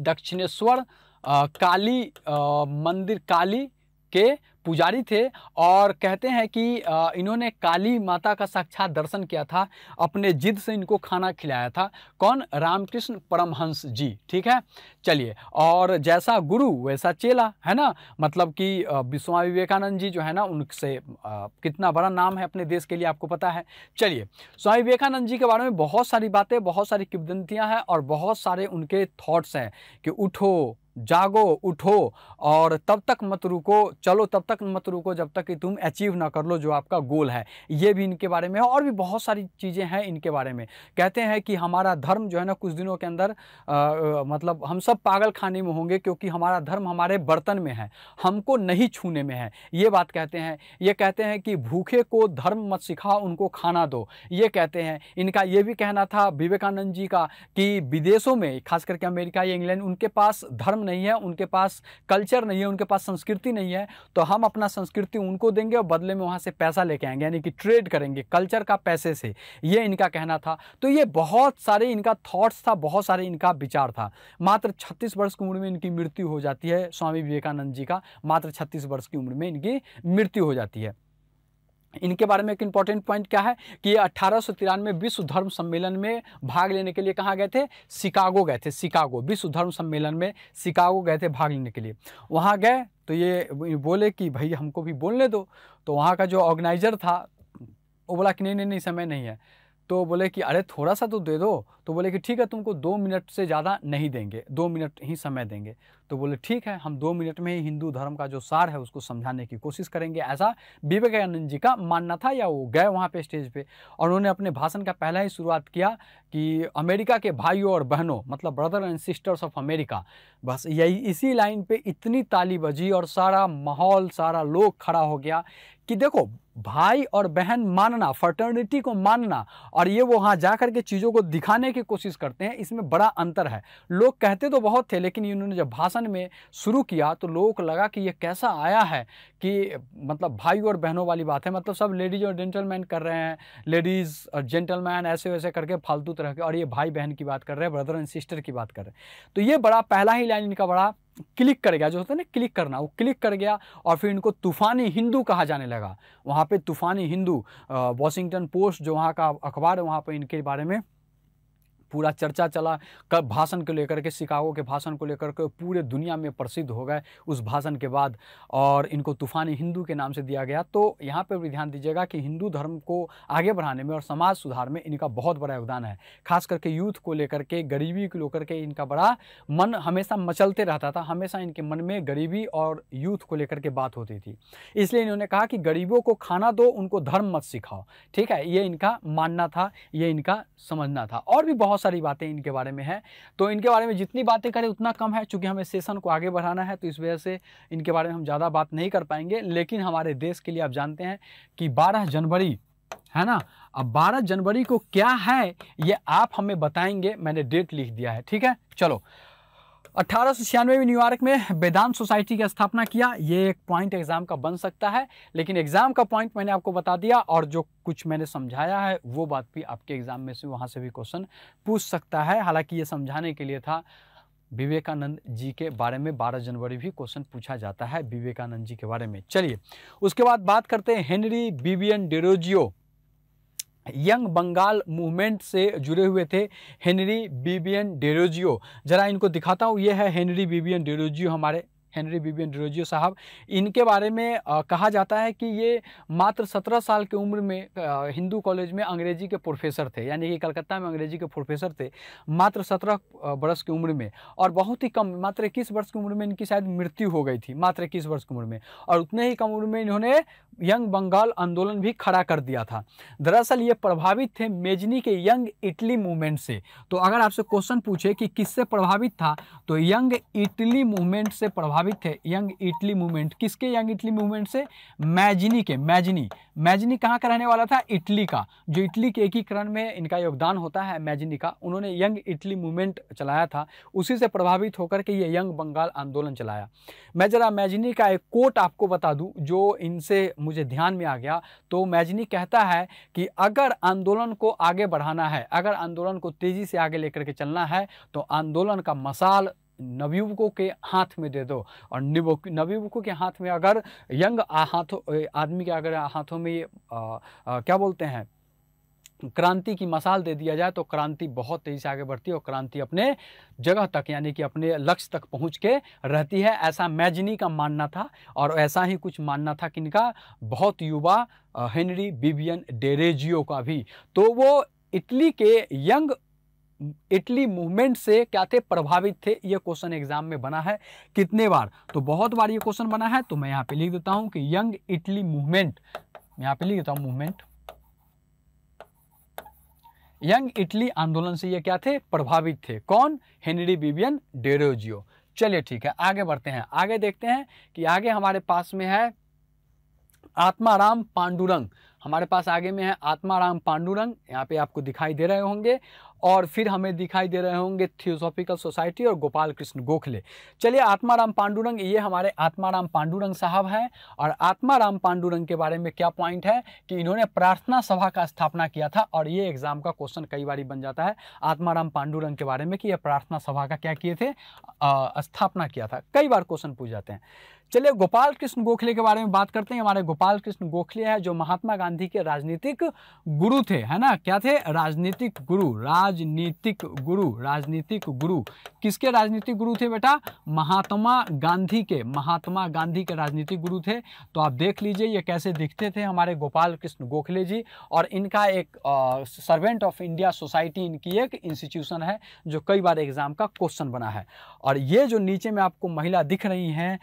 दक्षिणेश्वर काली मंदिर काली के पुजारी थे। और कहते हैं कि इन्होंने काली माता का साक्षात दर्शन किया था, अपने जिद से इनको खाना खिलाया था। कौन? रामकृष्ण परमहंस जी, ठीक है। चलिए, और जैसा गुरु वैसा चेला, है ना। मतलब कि स्वामी विवेकानंद जी जो है ना, उनसे कितना बड़ा नाम है अपने देश के लिए, आपको पता है। चलिए, स्वामी विवेकानंद जी के बारे में बहुत सारी बातें, बहुत सारी किंवदंतियाँ हैं और बहुत सारे उनके थॉट्स हैं कि उठो जागो, उठो और तब तक मत रुको, चलो तब तक मत रुको जब तक कि तुम अचीव ना कर लो जो आपका गोल है। ये भी इनके बारे में है और भी बहुत सारी चीज़ें हैं इनके बारे में। कहते हैं कि हमारा धर्म जो है ना, कुछ दिनों के अंदर आ, मतलब हम सब पागल खाने में होंगे, क्योंकि हमारा धर्म हमारे बर्तन में है, हमको नहीं छूने में है, ये बात कहते हैं। ये कहते हैं कि भूखे को धर्म मत सिखाओ, उनको खाना दो, ये कहते हैं। इनका ये भी कहना था विवेकानंद जी का कि विदेशों में, खास करके अमेरिका या इंग्लैंड, उनके पास धर्म नहीं है, उनके पास कल्चर नहीं है, उनके पास संस्कृति नहीं है, तो हम अपना संस्कृति उनको देंगे और बदले में वहाँ से पैसा लेके आएंगे, यानी कि ट्रेड करेंगे कल्चर का पैसे से, ये इनका कहना था। तो ये बहुत सारे इनका थॉट्स था, बहुत सारे इनका विचार था। मात्र छत्तीस वर्ष की उम्र में इनकी मृत्यु हो जाती है, स्वामी विवेकानंद जी का मात्र छत्तीस वर्ष की उम्र में इनकी मृत्यु हो जाती है। इनके बारे में एक इम्पॉर्टेंट पॉइंट क्या है कि ये अट्ठारह सौ तिरानवे विश्व धर्म सम्मेलन में भाग लेने के लिए कहाँ गए थे? शिकागो गए थे, शिकागो विश्व धर्म सम्मेलन में शिकागो गए थे भाग लेने के लिए। वहाँ गए तो ये बोले कि भाई हमको भी बोलने दो। तो वहाँ का जो ऑर्गेनाइजर था वो बोला कि नहीं नहीं नहीं समय नहीं है। तो बोले कि अरे थोड़ा सा तो दे दो। तो बोले कि ठीक है, तुमको दो मिनट से ज़्यादा नहीं देंगे, दो मिनट ही समय देंगे। तो बोले ठीक है, हम दो मिनट में ही हिंदू धर्म का जो सार है उसको समझाने की कोशिश करेंगे, ऐसा विवेकानंद जी का मानना था। या वो गए वहाँ पे स्टेज पे और उन्होंने अपने भाषण का पहला ही शुरुआत किया कि अमेरिका के भाइयों और बहनों, मतलब brother and sisters of America, बस यही इसी लाइन पर इतनी ताली बजी और सारा माहौल, सारा लोग खड़ा हो गया कि देखो भाई और बहन मानना, फर्टर्निटी को मानना, और ये वहाँ जा कर के चीज़ों को दिखाने की कोशिश करते हैं, इसमें बड़ा अंतर है। लोग कहते तो बहुत थे, लेकिन इन्होंने जब भाषण में शुरू किया तो लोगों को लगा कि ये कैसा आया है कि मतलब भाई और बहनों वाली बात है, मतलब सब लेडीज़ और जेंटलमैन कर रहे हैं, लेडीज़ और जेंटलमैन ऐसे वैसे करके फालतू तरह के, और ये भाई बहन की बात कर रहे हैं, ब्रदर एंड सिस्टर की बात कर रहे हैं। तो ये बड़ा पहला ही लाइन इनका बड़ा क्लिक कर गया, जो होता है ना क्लिक करना, वो क्लिक कर गया और फिर इनको तूफ़ानी हिंदू कहा जाने लगा। वहाँ पे तूफ़ानी हिंदू, वॉशिंगटन पोस्ट जो वहाँ का अखबार है, वहाँ पे इनके बारे में पूरा चर्चा चला, कब भाषण को लेकर के, शिकागो के भाषण को लेकर के पूरे दुनिया में प्रसिद्ध हो गए उस भाषण के बाद, और इनको तूफ़ानी हिंदू के नाम से दिया गया। तो यहाँ पर भी ध्यान दीजिएगा कि हिंदू धर्म को आगे बढ़ाने में और समाज सुधार में इनका बहुत बड़ा योगदान है, खास करके यूथ को लेकर के, गरीबी को लेकर के इनका बड़ा मन हमेशा मचलते रहता था, हमेशा इनके मन में गरीबी और यूथ को लेकर के बात होती थी, इसलिए इन्होंने कहा कि गरीबों को खाना दो, उनको धर्म मत सिखाओ, ठीक है। ये इनका मानना था, ये इनका समझना था। और भी बहुत सारी बातें इनके बारे में है, तो इनके बारे में जितनी बातें करें उतना कम है, चूँकि हमें सेशन को आगे बढ़ाना है तो इस वजह से इनके बारे में हम ज़्यादा बात नहीं कर पाएंगे। लेकिन हमारे देश के लिए आप जानते हैं कि बारह जनवरी है ना, अब बारह जनवरी को क्या है ये आप हमें बताएंगे, मैंने डेट लिख दिया है, ठीक है। चलो, अट्ठारह सौ छियानवे में न्यूयॉर्क में वेदांत सोसाइटी की स्थापना किया, ये एक पॉइंट एग्जाम का बन सकता है, लेकिन एग्जाम का पॉइंट मैंने आपको बता दिया और जो कुछ मैंने समझाया है वो बात भी आपके एग्जाम में से वहाँ से भी क्वेश्चन पूछ सकता है। हालांकि ये समझाने के लिए था, विवेकानंद जी के बारे में बारह जनवरी भी क्वेश्चन पूछा जाता है, विवेकानंद जी के बारे में। चलिए उसके बाद बात करते हैं Henry Vivian Derozio, young Bengal movement से जुड़े हुए थे हेनरी विवियन डेरोजियो। जरा इनको दिखाता हूँ, ये है हेनरी विवियन डेरोजियो, हमारे हेनरी विवियन डेरोजियो साहब। इनके बारे में आ, कहा जाता है कि ये मात्र सत्रह साल की उम्र में आ, हिंदू कॉलेज में अंग्रेजी के प्रोफेसर थे, यानी कि कलकत्ता में अंग्रेजी के प्रोफेसर थे मात्र सत्रह वर्ष की उम्र में, और बहुत ही कम, मात्र इक्कीस वर्ष की उम्र में इनकी शायद मृत्यु हो गई थी, मात्र इक्कीस वर्ष की उम्र में, और उतने ही कम उम्र में इन्होंने यंग बंगाल आंदोलन भी खड़ा कर दिया था। दरअसल ये प्रभावित थे मेजनी के यंग इटली मूवमेंट से, तो अगर आपसे क्वेश्चन पूछे कि किससे प्रभावित था तो यंग इटली मूवमेंट से प्रभावित थे। यंग इटली मूवमेंट, किसके यंग इटली मूवमेंट से? मैजनी के। मैजनी मैजनी कहाँ का रहने वाला था? इटली का, जो इटली के एकीकरण में इनका योगदान होता है मैजनी का, उन्होंने यंग इटली मूवमेंट चलाया था, उसी से प्रभावित होकर के ये यंग बंगाल आंदोलन चलाया। मैं जरा मैजनी का एक कोट आपको बता दूँ जो इनसे मुझे ध्यान में आ गया, तो मैजनी कहता है कि अगर आंदोलन को आगे बढ़ाना है, अगर आंदोलन को तेजी से आगे लेकर के चलना है तो आंदोलन का मसाल नवयुवकों के हाथ में दे दो, और नवयुवकों के हाथ में, अगर यंग हाथों आदमी के अगर हाथों में आ, आ, क्या बोलते हैं क्रांति की मसाल दे दिया जाए तो क्रांति बहुत तेज़ी से आगे बढ़ती है और क्रांति अपने जगह तक, यानी कि अपने लक्ष्य तक पहुंच के रहती है, ऐसा मैजनी का मानना था। और ऐसा ही कुछ मानना था कि इनका बहुत युवा हेनरी विवियन डेरोजियो का भी, तो वो इटली के यंग इटली मूवमेंट से क्या थे? प्रभावित थे। ये क्वेश्चन एग्जाम में बना है कितने बार? तो बहुत बार ये क्वेश्चन बना है, तो मैं यहाँ पर लिख देता हूँ कि यंग इटली मूवमेंट, यहाँ पर लिख देता हूँ मूवमेंट, यंग इटली आंदोलन से ये क्या थे? प्रभावित थे। कौन? Henry Vivian Derozio. चलिए ठीक है, आगे बढ़ते हैं, आगे देखते हैं कि आगे हमारे पास में है आत्माराम पांडुरंग, हमारे पास आगे में है आत्माराम पांडुरंग, यहाँ पे आपको दिखाई दे रहे होंगे, और फिर हमें दिखाई दे रहे होंगे थियोसॉफिकल सोसाइटी और गोपाल कृष्ण गोखले। चलिए आत्माराम पांडुरंग, ये हमारे आत्माराम पांडुरंग साहब हैं, और आत्माराम पांडुरंग के बारे में क्या पॉइंट है कि इन्होंने प्रार्थना सभा का स्थापना किया था, और ये एग्जाम का क्वेश्चन कई बार बन जाता है आत्माराम पांडुरंग के बारे में कि यह प्रार्थना सभा का क्या किए थे? स्थापना किया था, कई बार क्वेश्चन पूछ जाते हैं। चलिए गोपाल कृष्ण गोखले के बारे में बात करते हैं। हमारे गोपाल कृष्ण गोखले हैं जो महात्मा गांधी के राजनीतिक गुरु थे, है ना, क्या थे? राजनीतिक गुरु, राजनीतिक गुरु, राजनीतिक गुरु। किसके राजनीतिक गुरु थे बेटा? महात्मा गांधी के, महात्मा गांधी के राजनीतिक गुरु थे। तो आप देख लीजिए ये कैसे दिखते थे हमारे गोपाल कृष्ण गोखले जी, और इनका एक सर्वेंट ऑफ इंडिया सोसाइटी, इनकी एक इंस्टीट्यूशन है जो कई बार एग्जाम का क्वेश्चन बना है। और ये जो नीचे में आपको महिला दिख रही हैं,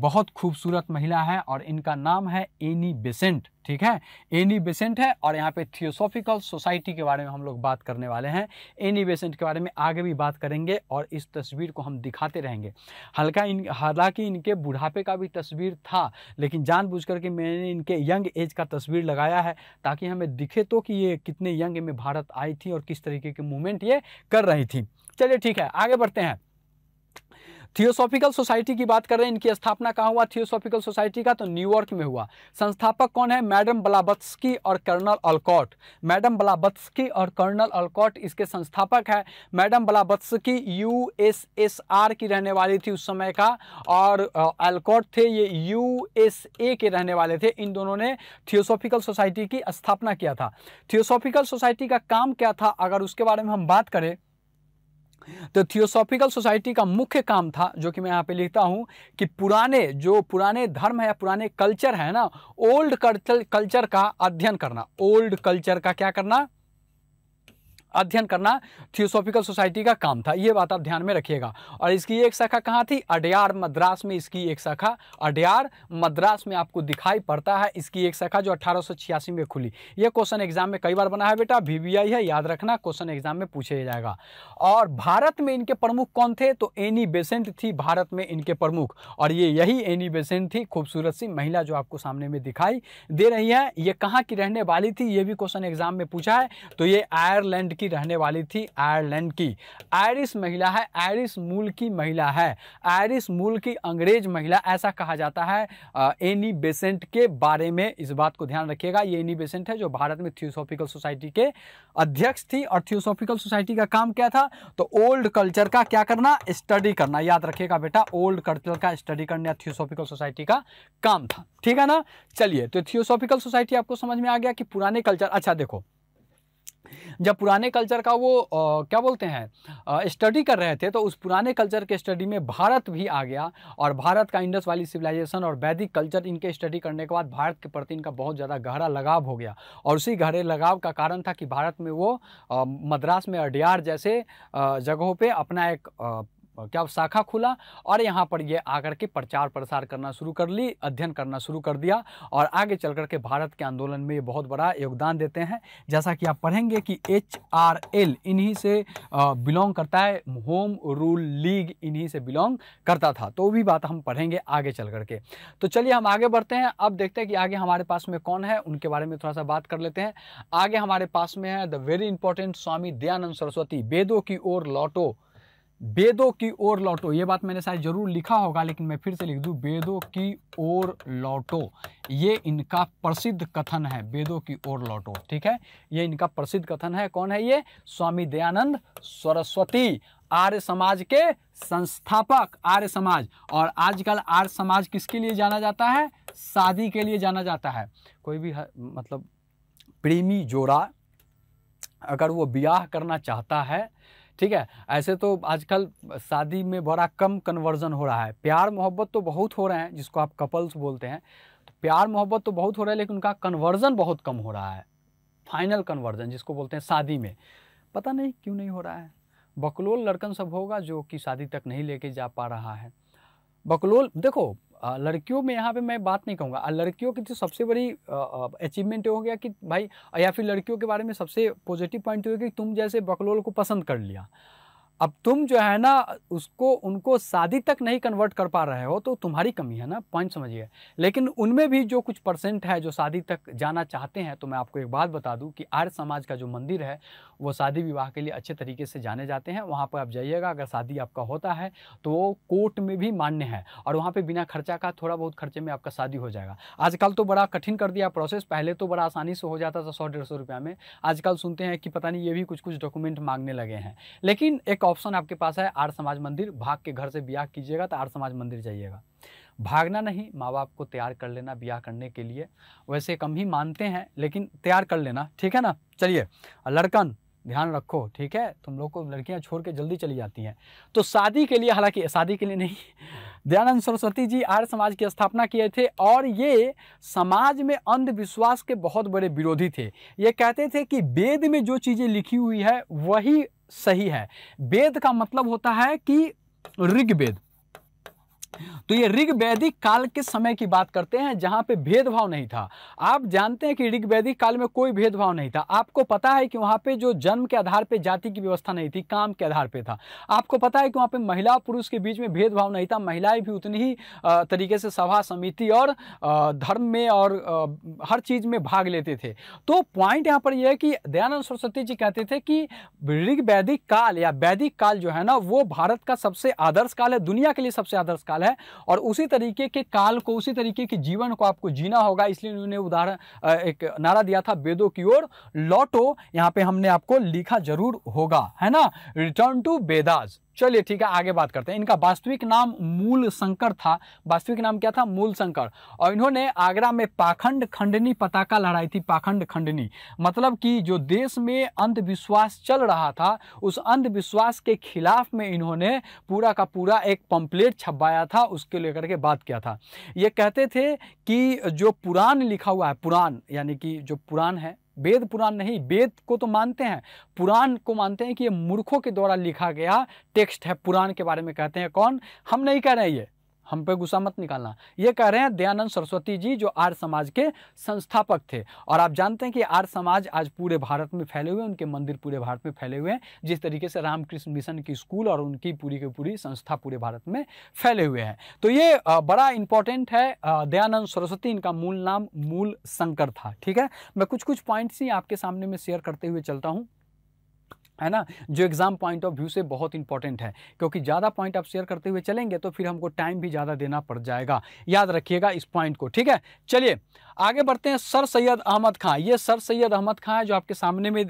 बहुत खूबसूरत महिला है, और इनका नाम है एनी बेसेंट, ठीक है, एनी बेसेंट है। और यहाँ पे थियोसॉफिकल सोसाइटी के बारे में हम लोग बात करने वाले हैं, एनी बेसेंट के बारे में आगे भी बात करेंगे, और इस तस्वीर को हम दिखाते रहेंगे। हल्का इन हालांकि इनके बुढ़ापे का भी तस्वीर था, लेकिन जानबूझकर के मैंने इनके यंग एज का तस्वीर लगाया है ताकि हमें दिखे तो कि ये कितने यंग में भारत आई थी और किस तरीके के मूवमेंट ये कर रही थी। चलिए ठीक है, आगे बढ़ते हैं। थियोसॉफिकल सोसाइटी की बात कर रहे हैं, इनकी स्थापना कहाँ हुआ थियोसॉफिकल सोसाइटी का? तो न्यूयॉर्क में हुआ। संस्थापक कौन है? मैडम ब्लावात्स्की और कर्नल ऑल्कॉट, मैडम ब्लावात्स्की और कर्नल ऑल्कॉट इसके संस्थापक है। मैडम ब्लावात्स्की यूएसएसआर की रहने वाली थी उस समय का, और ऑल्कॉट थे ये यूएसए के रहने वाले थे। इन दोनों ने थियोसॉफिकल सोसाइटी की स्थापना किया था। थियोसॉफिकल सोसाइटी का काम क्या था अगर उसके बारे में हम बात करें तो थियोसॉफिकल सोसाइटी का मुख्य काम था, जो कि मैं यहाँ पे लिखता हूँ कि पुराने जो पुराने धर्म है या पुराने कल्चर है ना, ओल्ड कल्चर कल्चर का अध्ययन करना, ओल्ड कल्चर का क्या करना? अध्ययन करना थियोसॉफिकल सोसाइटी का काम था, ये बात आप ध्यान में रखिएगा। और इसकी एक शाखा कहाँ थी? अडयार मद्रास में। इसकी एक शाखा अडयार मद्रास में आपको दिखाई पड़ता है, इसकी एक शाखा जो अठारह सौ छियासी में खुली। यह क्वेश्चन एग्जाम में कई बार बना है बेटा, वीवीआई है, याद रखना, क्वेश्चन एग्जाम में पूछा जाएगा। और भारत में इनके प्रमुख कौन थे? तो एनी बेसेंट थी भारत में इनके प्रमुख, और ये यही एनी बेसेंट थी, खूबसूरत सी महिला जो आपको सामने में दिखाई दे रही है। ये कहाँ की रहने वाली थी? ये भी क्वेश्चन एग्जाम में पूछा है, तो ये आयरलैंड की रहने वाली थी, आयरलैंड की। आयरिश महिला है, आयरिश मूल की महिला है, आयरिश मूल की अंग्रेज महिला, ऐसा कहा जाता है एनी बेसेंट के बारे में। इस बात को ध्यान रखिएगा, ये एनी बेसेंट है जो भारत में थियोसॉफिकल सोसाइटी के अध्यक्ष थी। और थियोसॉफिकल सोसाइटी का काम क्या था? तो ओल्ड कल्चर का क्या करना? स्टडी करना। याद रखिएगा बेटा, ओल्ड कल्चर का स्टडी करना थियोसॉफिकल सोसाइटी का काम था, ठीक है ना। चलिए, तो थियोसॉफिकल सोसाइटी आपको समझ में आ गया कि पुराने कल्चर। अच्छा देखो, जब पुराने कल्चर का वो आ, क्या बोलते हैं स्टडी कर रहे थे, तो उस पुराने कल्चर के स्टडी में भारत भी आ गया। और भारत का इंडस वैली सिविलाइजेशन और वैदिक कल्चर, इनके स्टडी करने के बाद भारत के प्रति इनका बहुत ज़्यादा गहरा लगाव हो गया। और उसी गहरे लगाव का कारण था कि भारत में वो आ, मद्रास में अडयार जैसे आ, जगहों पर अपना एक आ, क्या शाखा खुला, और यहाँ पर ये आकर के प्रचार प्रसार करना शुरू कर ली, अध्ययन करना शुरू कर दिया। और आगे चल कर के भारत के आंदोलन में ये बहुत बड़ा योगदान देते हैं, जैसा कि आप पढ़ेंगे कि एच आर एल इन्हीं से बिलोंग करता है, होम रूल लीग इन्हीं से बिलोंग करता था, तो भी बात हम पढ़ेंगे आगे चल कर के। तो चलिए हम आगे बढ़ते हैं, अब देखते हैं कि आगे हमारे पास में कौन है, उनके बारे में थोड़ा सा बात कर लेते हैं। आगे हमारे पास में है the very important Swami Dayanand Saraswati, वेदों की ओर लौटो, वेदों की ओर लौटो। ये बात मैंने शायद जरूर लिखा होगा, लेकिन मैं फिर से लिख दूं, वेदों की ओर लौटो, ये इनका प्रसिद्ध कथन है, वेदों की ओर लौटो, ठीक है, ये इनका प्रसिद्ध कथन है। कौन है ये? स्वामी दयानंद सरस्वती, आर्य समाज के संस्थापक, आर्य समाज। और आजकल आर्य समाज किसके लिए जाना जाता है? शादी के लिए जाना जाता है। कोई भी मतलब प्रेमी जोड़ा अगर वो ब्याह करना चाहता है, ठीक है, ऐसे तो आजकल शादी में बड़ा कम कन्वर्जन हो रहा है। प्यार मोहब्बत तो बहुत हो रहे हैं, जिसको आप कपल्स बोलते हैं, तो प्यार मोहब्बत तो बहुत हो रहा है, लेकिन उनका कन्वर्जन बहुत कम हो रहा है, फाइनल कन्वर्जन जिसको बोलते हैं शादी में, पता नहीं क्यों नहीं हो रहा है। बकलोल लड़कन सब होगा जो कि शादी तक नहीं लेके जा पा रहा है। बकलोल देखो लड़कियों में, यहाँ पे मैं बात नहीं कहूँगा, लड़कियों की तो सबसे बड़ी अचीवमेंट हो गया कि भाई, या फिर लड़कियों के बारे में सबसे पॉजिटिव पॉइंट ये कि तुम जैसे बकलोल को पसंद कर लिया। अब तुम जो है ना उसको उनको शादी तक नहीं कन्वर्ट कर पा रहे हो, तो तुम्हारी कमी है ना, पॉइंट समझिए। लेकिन उनमें भी जो कुछ परसेंट है जो शादी तक जाना चाहते हैं, तो मैं आपको एक बात बता दूं कि आर्य समाज का जो मंदिर है वो शादी विवाह के लिए अच्छे तरीके से जाने जाते हैं। वहाँ पर आप जाइएगा, अगर शादी आपका होता है तो वो कोर्ट में भी मान्य है, और वहाँ पर बिना खर्चा का, थोड़ा बहुत खर्चे में आपका शादी हो जाएगा। आजकल तो बड़ा कठिन कर दिया प्रोसेस, पहले तो बड़ा आसानी से हो जाता था, सौ डेढ़ सौ रुपया में। आजकल सुनते हैं कि पता नहीं ये भी कुछ कुछ डॉक्यूमेंट मांगने लगे हैं। लेकिन एक ऑप्शन आपके पास है, आर्य समाज मंदिर। भाग के घर से ब्याह कीजिएगा तो आर्य समाज मंदिर जाइएगा, भागना नहीं। माँ बाप को तैयार कर लेना ब्याह करने के लिए, वैसे कम ही मानते हैं लेकिन तैयार कर लेना, ठीक है ना। चलिए लड़कन ध्यान रखो, ठीक है, तुम लोग को लड़कियां छोड़ के जल्दी चली जाती हैं। तो शादी के लिए, हालांकि शादी के लिए नहीं, दयानंद सरस्वती जी आर्य समाज की स्थापना किए थे, और ये समाज में अंधविश्वास के बहुत बड़े विरोधी थे। ये कहते थे कि वेद में जो चीज़ें लिखी हुई है वही सही है। वेद का मतलब होता है कि ऋग्वेद, तो ये ऋग्वैदिक काल के समय की बात करते हैं जहां पे भेदभाव नहीं था। आप जानते हैं कि ऋग्वैदिक काल में कोई भेदभाव नहीं था। आपको पता है कि वहां पे जो जन्म के आधार पे जाति की व्यवस्था नहीं थी, काम के आधार पे था। आपको पता है कि वहां पे महिला पुरुष के बीच में भेदभाव नहीं था, महिलाएं भी उतनी ही तरीके से सभा समिति और धर्म में और हर चीज में भाग लेते थे। तो पॉइंट यहाँ पर यह है कि दयानंद सरस्वती जी कहते थे कि ऋग्वैदिक काल या वैदिक काल जो है ना वो भारत का सबसे आदर्श काल है, दुनिया के लिए सबसे आदर्श काल है, और उसी तरीके के काल को, उसी तरीके के जीवन को आपको जीना होगा। इसलिए उन्होंने उदाहरण एक नारा दिया था, वेदों की ओर लौटो। यहां पे हमने आपको लिखा जरूर होगा, है ना, रिटर्न टू वेदास। चलिए ठीक है, आगे बात करते हैं। इनका वास्तविक नाम मूल शंकर था। वास्तविक नाम क्या था? मूल शंकर। और इन्होंने आगरा में पाखंड खंडनी पताका लहराई थी। पाखंड खंडनी मतलब कि जो देश में अंधविश्वास चल रहा था उस अंधविश्वास के खिलाफ में इन्होंने पूरा का पूरा एक पंपलेट छपवाया था, उसके लेकर के बात किया था। ये कहते थे कि जो पुराण लिखा हुआ है, पुराण यानी कि जो पुराण है वेद पुराण नहीं, वेद को तो मानते हैं, पुराण को मानते हैं कि ये मूर्खों के द्वारा लिखा गया टेक्स्ट है। पुराण के बारे में कहते हैं कौन, हम नहीं कह रहे हैं, ये हम पे गुस्सा मत निकालना, ये कह रहे हैं दयानंद सरस्वती जी जो आर्य समाज के संस्थापक थे। और आप जानते हैं कि आर्य समाज आज पूरे भारत में फैले हुए, उनके मंदिर पूरे भारत में फैले हुए हैं, जिस तरीके से रामकृष्ण मिशन की स्कूल और उनकी पूरी की पूरी संस्था पूरे भारत में फैले हुए हैं। तो ये बड़ा इंपॉर्टेंट है। दयानंद सरस्वती, इनका मूल नाम मूल शंकर था। ठीक है, मैं कुछ कुछ पॉइंट्स ही आपके सामने में शेयर करते हुए चलता हूँ, है ना, जो एग्जाम पॉइंट ऑफ व्यू से बहुत इंपॉर्टेंट है, क्योंकि ज़्यादा पॉइंट आप शेयर करते हुए चलेंगे तो फिर हमको टाइम भी ज़्यादा देना पड़ जाएगा। याद रखिएगा इस पॉइंट को, ठीक है। चलिए आगे बढ़ते हैं। सर सैयद अहमद खान, ये सर सैयद अहमद खान है जो आपके सामने में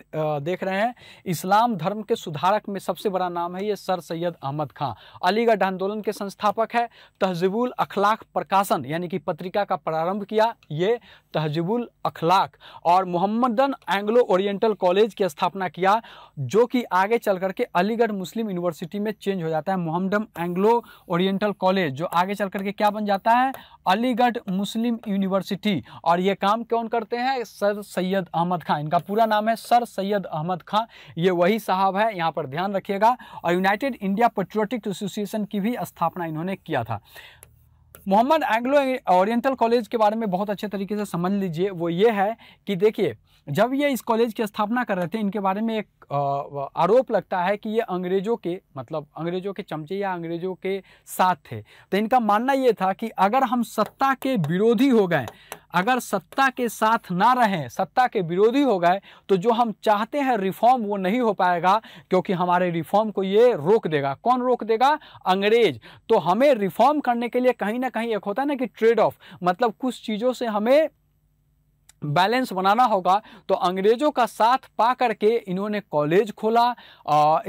देख रहे हैं, इस्लाम धर्म के सुधारक में सबसे बड़ा नाम है ये सर सैयद अहमद खान। अलीगढ़ आंदोलन के संस्थापक है। तहजीबुल अखलाक प्रकाशन यानी कि पत्रिका का प्रारंभ किया ये तहजीबुल अखलाक, और मोहम्मदन एंग्लो ओरिएंटल कॉलेज की स्थापना किया जो कि आगे चल करके अलीगढ़ मुस्लिम यूनिवर्सिटी में चेंज हो जाता है। मोहम्मदन एंग्लो ओरिएंटल कॉलेज जो आगे चल करके क्या बन जाता है, अलीगढ़ मुस्लिम यूनिवर्सिटी। और ये काम कौन करते हैं, सर सैयद अहमद खान। इनका पूरा नाम है सर सैयद अहमद खान, ये वही साहब है, यहाँ पर ध्यान रखिएगा। और यूनाइटेड इंडिया पेट्रियोटिक एसोसिएशन की भी स्थापना इन्होंने किया था। मोहम्मद एंग्लो ओरिएंटल कॉलेज के बारे में बहुत अच्छे तरीके से समझ लीजिए, वो ये है कि देखिए जब ये इस कॉलेज की स्थापना कर रहे थे, इनके बारे में एक आरोप लगता है कि ये अंग्रेज़ों के, मतलब अंग्रेज़ों के चमचे या अंग्रेज़ों के साथ थे। तो इनका मानना ये था कि अगर हम सत्ता के विरोधी हो गए, अगर सत्ता के साथ ना रहें, सत्ता के विरोधी हो गए, तो जो हम चाहते हैं रिफॉर्म वो नहीं हो पाएगा, क्योंकि हमारे रिफॉर्म को ये रोक देगा। कौन रोक देगा, अंग्रेज। तो हमें रिफॉर्म करने के लिए कहीं ना कहीं एक होता है ना कि ट्रेड ऑफ, मतलब कुछ चीज़ों से हमें बैलेंस बनाना होगा। तो अंग्रेज़ों का साथ पा करके इन्होंने कॉलेज खोला,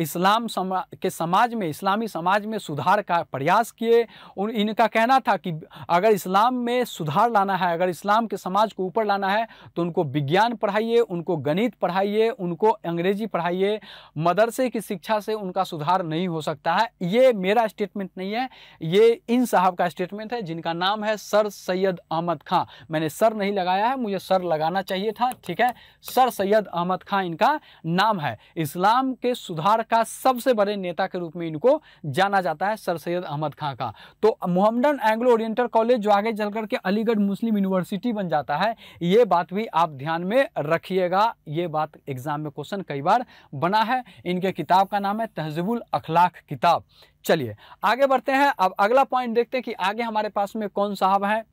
इस्लाम समा के समाज में, इस्लामी समाज में सुधार का प्रयास किए। उन इनका कहना था कि अगर इस्लाम में सुधार लाना है, अगर इस्लाम के समाज को ऊपर लाना है, तो उनको विज्ञान पढ़ाइए, उनको गणित पढ़ाइए, उनको अंग्रेजी पढ़ाइए। मदरसे की शिक्षा से उनका सुधार नहीं हो सकता है। ये मेरा स्टेटमेंट नहीं है, ये इन साहब का स्टेटमेंट है जिनका नाम है सर सैयद अहमद खान। मैंने सर नहीं लगाया है, मुझे सर लगाना चाहिए था, ठीक है। सर सैयद अहमद खान इनका नाम है। इस्लाम के सुधार का सबसे बड़े नेता के रूप में इनको जाना जाता है, सर सैयद अहमद खान का। तो मोहम्मदन एंग्लो ओरिएंटल कॉलेज जो आगे चल करके अलीगढ़ मुस्लिम यूनिवर्सिटी बन जाता है, ये बात भी आप ध्यान में रखिएगा। ये बात एग्जाम में क्वेश्चन कई बार बना है। इनके किताब का नाम है तहजीबुल अखलाक किताब। चलिए आगे बढ़ते हैं। अब अगला पॉइंट देखते हैं कि आगे हमारे पास में कौन साहब हैं।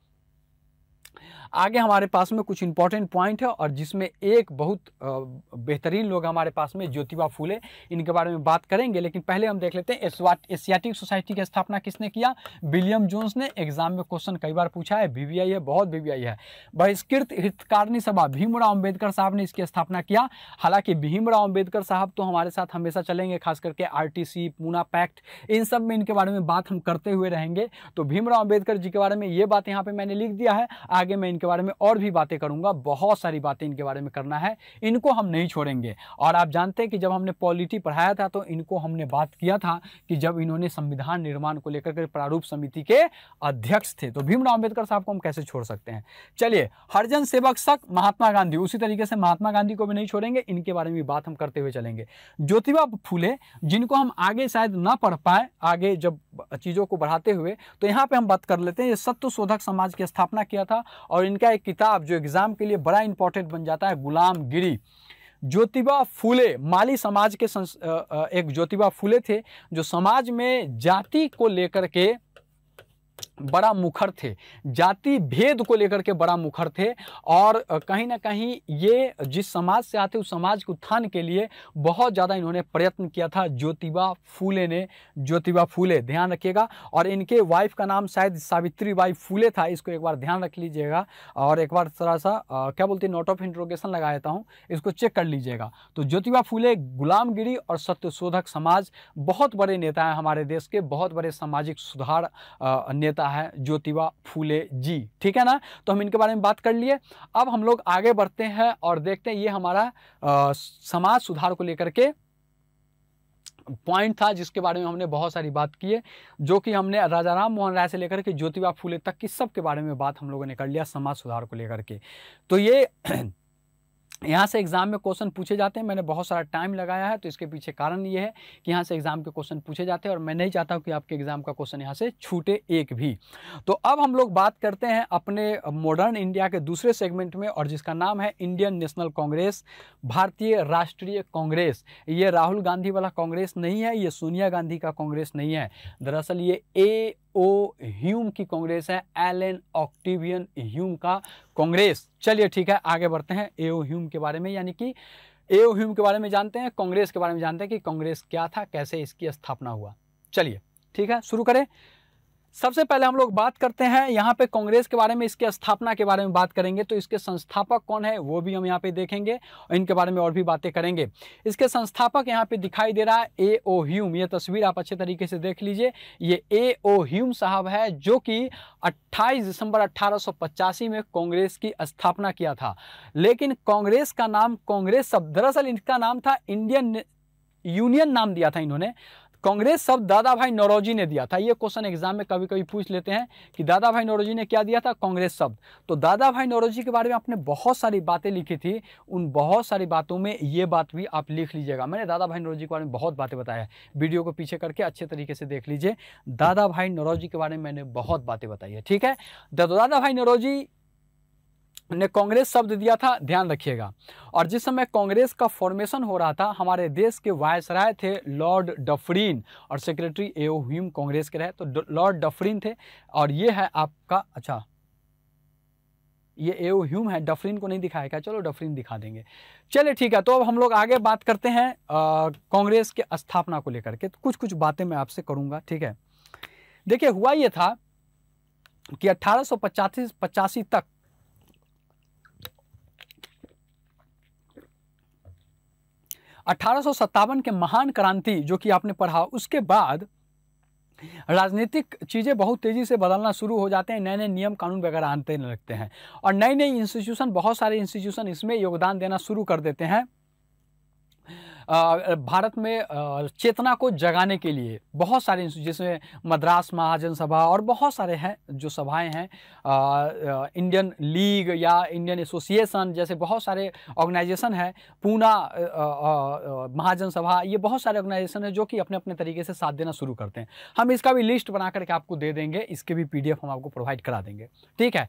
आगे हमारे पास में कुछ इंपॉर्टेंट पॉइंट है, और जिसमें एक बहुत बेहतरीन लोग हमारे पास में ज्योतिबा फूले, इनके बारे में बात करेंगे। लेकिन पहले हम देख लेते हैं एशियाटिक सोसाइटी की स्थापना किसने किया, विलियम जोन्स ने। एग्जाम में क्वेश्चन कई बार पूछा है, वीवीआई है, बहुत वीवीआई है। बहिष्कृत हितकारिणी सभा भीमराव अम्बेडकर साहब ने इसकी स्थापना किया। हालांकि भीमराव अम्बेडकर साहब तो हमारे साथ हमेशा चलेंगे, खास करके R T C, Poona pact, इन सब में इनके बारे में बात हम करते हुए रहेंगे। तो भीमराव अम्बेडकर जी के बारे में ये बात यहाँ पर मैंने लिख दिया है, आगे मैं इनके बारे में और भी बातें करूंगा। बहुत सारी बातें इनके बारे में करना है, इनको हम नहीं छोड़ेंगे। और आप जानते हैं कि जब हमने पॉलिटी पढ़ाया था तो इनको हमने बात किया था कि जब इन्होंने संविधान निर्माण को लेकर के प्रारूप समिति के अध्यक्ष थे। तो भीमराव अम्बेडकर साहब को हम कैसे छोड़ सकते हैं। चलिए हरजन सेवक संघ, महात्मा गांधी, उसी तरीके से महात्मा गांधी को भी नहीं छोड़ेंगे, इनके बारे में बात हम करते हुए चलेंगे। ज्योतिबा फूले, जिनको हम आगे शायद ना पढ़ पाए, आगे जब चीज़ों को बढ़ाते हुए, तो यहाँ पर हम बात कर लेते हैं। सत्य शोधक समाज की स्थापना किया था, और इनका एक किताब जो एग्जाम के लिए बड़ा इंपॉर्टेंट बन जाता है, गुलामगिरी। ज्योतिबा फूले माली समाज के एक ज्योतिबा फूले थे जो समाज में जाति को लेकर के बड़ा मुखर थे, जाति भेद को लेकर के बड़ा मुखर थे। और कहीं ना कहीं ये जिस समाज से आते उस समाज के उत्थान के लिए बहुत ज़्यादा इन्होंने प्रयत्न किया था, ज्योतिबा फूले ने। ज्योतिबा फूले ध्यान रखिएगा। और इनके वाइफ का नाम शायद सावित्री बाई फूले था, इसको एक बार ध्यान रख लीजिएगा। और एक बार थोड़ा सा क्या बोलते हैं, नोट ऑफ इंट्रोगेशन लगा देता हूँ, इसको चेक कर लीजिएगा। तो ज्योतिबा फूले, गुलामगिरी और सत्यशोधक समाज बहुत बड़े नेता हैं हमारे देश के, बहुत बड़े सामाजिक सुधार नेता है ज्योतिबा फूले जी, ठीक है ना। तो हम इनके बारे में बात कर लिए। अब हम लोग आगे बढ़ते हैं और देखते हैं, ये हमारा आ, समाज सुधार को लेकर के पॉइंट था जिसके बारे में हमने बहुत सारी बात की है, जो कि हमने राजा राम मोहन राय से लेकर के ज्योतिबा फूले तक की सब के बारे में बात हम लोगों ने कर लिया समाज सुधार को लेकर के। तो ये यहाँ से एग्जाम में क्वेश्चन पूछे जाते हैं। मैंने बहुत सारा टाइम लगाया है तो इसके पीछे कारण ये है कि यहाँ से एग्जाम के क्वेश्चन पूछे जाते हैं और मैं नहीं चाहता हूँ कि आपके एग्जाम का क्वेश्चन यहाँ से छूटे एक भी। तो अब हम लोग बात करते हैं अपने मॉडर्न इंडिया के दूसरे सेगमेंट में और जिसका नाम है इंडियन नेशनल कांग्रेस, भारतीय राष्ट्रीय कांग्रेस। ये राहुल गांधी वाला कांग्रेस नहीं है, ये सोनिया गांधी का कांग्रेस नहीं है, दरअसल ये ए ओ ह्यूम की कांग्रेस है, एलन ऑक्टेवियन ह्यूम का कांग्रेस। चलिए ठीक है, आगे बढ़ते हैं। ए ओ ह्यूम के बारे में यानी कि ए ओ ह्यूम के बारे में जानते हैं, कांग्रेस के बारे में जानते हैं कि कांग्रेस क्या था, कैसे इसकी स्थापना हुआ। चलिए ठीक है, शुरू करें। सबसे पहले हम लोग बात करते हैं यहाँ पे कांग्रेस के बारे में, इसके स्थापना के बारे में बात करेंगे। तो इसके संस्थापक कौन है वो भी हम यहाँ पे देखेंगे और इनके बारे में और भी बातें करेंगे। इसके संस्थापक यहाँ पे दिखाई दे रहा है ए ओ ह्यूम, ये तस्वीर आप अच्छे तरीके से देख लीजिए। ये ए ओ ह्यूम साहब है जो कि अट्ठाईस दिसंबर अट्ठारह सौ पचासी में कांग्रेस की स्थापना किया था, लेकिन कांग्रेस का नाम कांग्रेस शब्द, दरअसल इनका नाम था इंडियन यूनियन नाम दिया था इन्होंने, कांग्रेस शब्द दादाभाई नौरोजी ने दिया था। ये क्वेश्चन एग्जाम में कभी कभी पूछ लेते हैं कि दादाभाई नौरोजी ने क्या दिया था, कांग्रेस शब्द। तो दादाभाई नौरोजी के बारे में आपने बहुत सारी बातें लिखी थी, उन बहुत सारी बातों में ये बात भी आप लिख लीजिएगा। मैंने दादाभाई नौरोजी के बारे में बहुत बातें बताया है, वीडियो को पीछे करके अच्छे तरीके से देख लीजिए, दादाभाई नौरोजी के बारे में मैंने बहुत बातें बताई है। ठीक है, दादाभाई नौरोजी ने कांग्रेस शब्द दिया था, ध्यान रखिएगा। और जिस समय कांग्रेस का फॉर्मेशन हो रहा था, हमारे देश के वायसराय थे लॉर्ड डफरिन और secretary A O Hume Congress के रहे, तो लॉर्ड डफरिन थे और ये है आपका, अच्छा ये ए ओ ह्यूम है, डफरिन को नहीं दिखाएगा, चलो डफरिन दिखा देंगे। चलिए ठीक है, तो अब हम लोग आगे बात करते हैं कांग्रेस के स्थापना को लेकर के। तो कुछ कुछ बातें मैं आपसे करूँगा, ठीक है। देखिए, हुआ ये था कि अट्ठारह सौ पचासी पचासी तक अठारह सौ सत्तावन के महान क्रांति जो कि आपने पढ़ा, उसके बाद राजनीतिक चीज़ें बहुत तेज़ी से बदलना शुरू हो जाते हैं, नए नए नियम कानून वगैरह आने लगते हैं और नई नई इंस्टीट्यूशन, बहुत सारे इंस्टीट्यूशन इसमें योगदान देना शुरू कर देते हैं भारत में चेतना को जगाने के लिए। बहुत सारे इंस्टीट्यूट, जिसमें मद्रास महाजन सभा और बहुत सारे हैं जो सभाएं हैं, इंडियन लीग या इंडियन एसोसिएशन जैसे बहुत सारे ऑर्गेनाइजेशन हैं, पूना महाजन सभा, ये बहुत सारे ऑर्गेनाइजेशन हैं जो कि अपने अपने तरीके से साथ देना शुरू करते हैं। हम इसका भी लिस्ट बना करके आपको दे देंगे, इसके भी पी डी एफ हम आपको प्रोवाइड करा देंगे। ठीक है,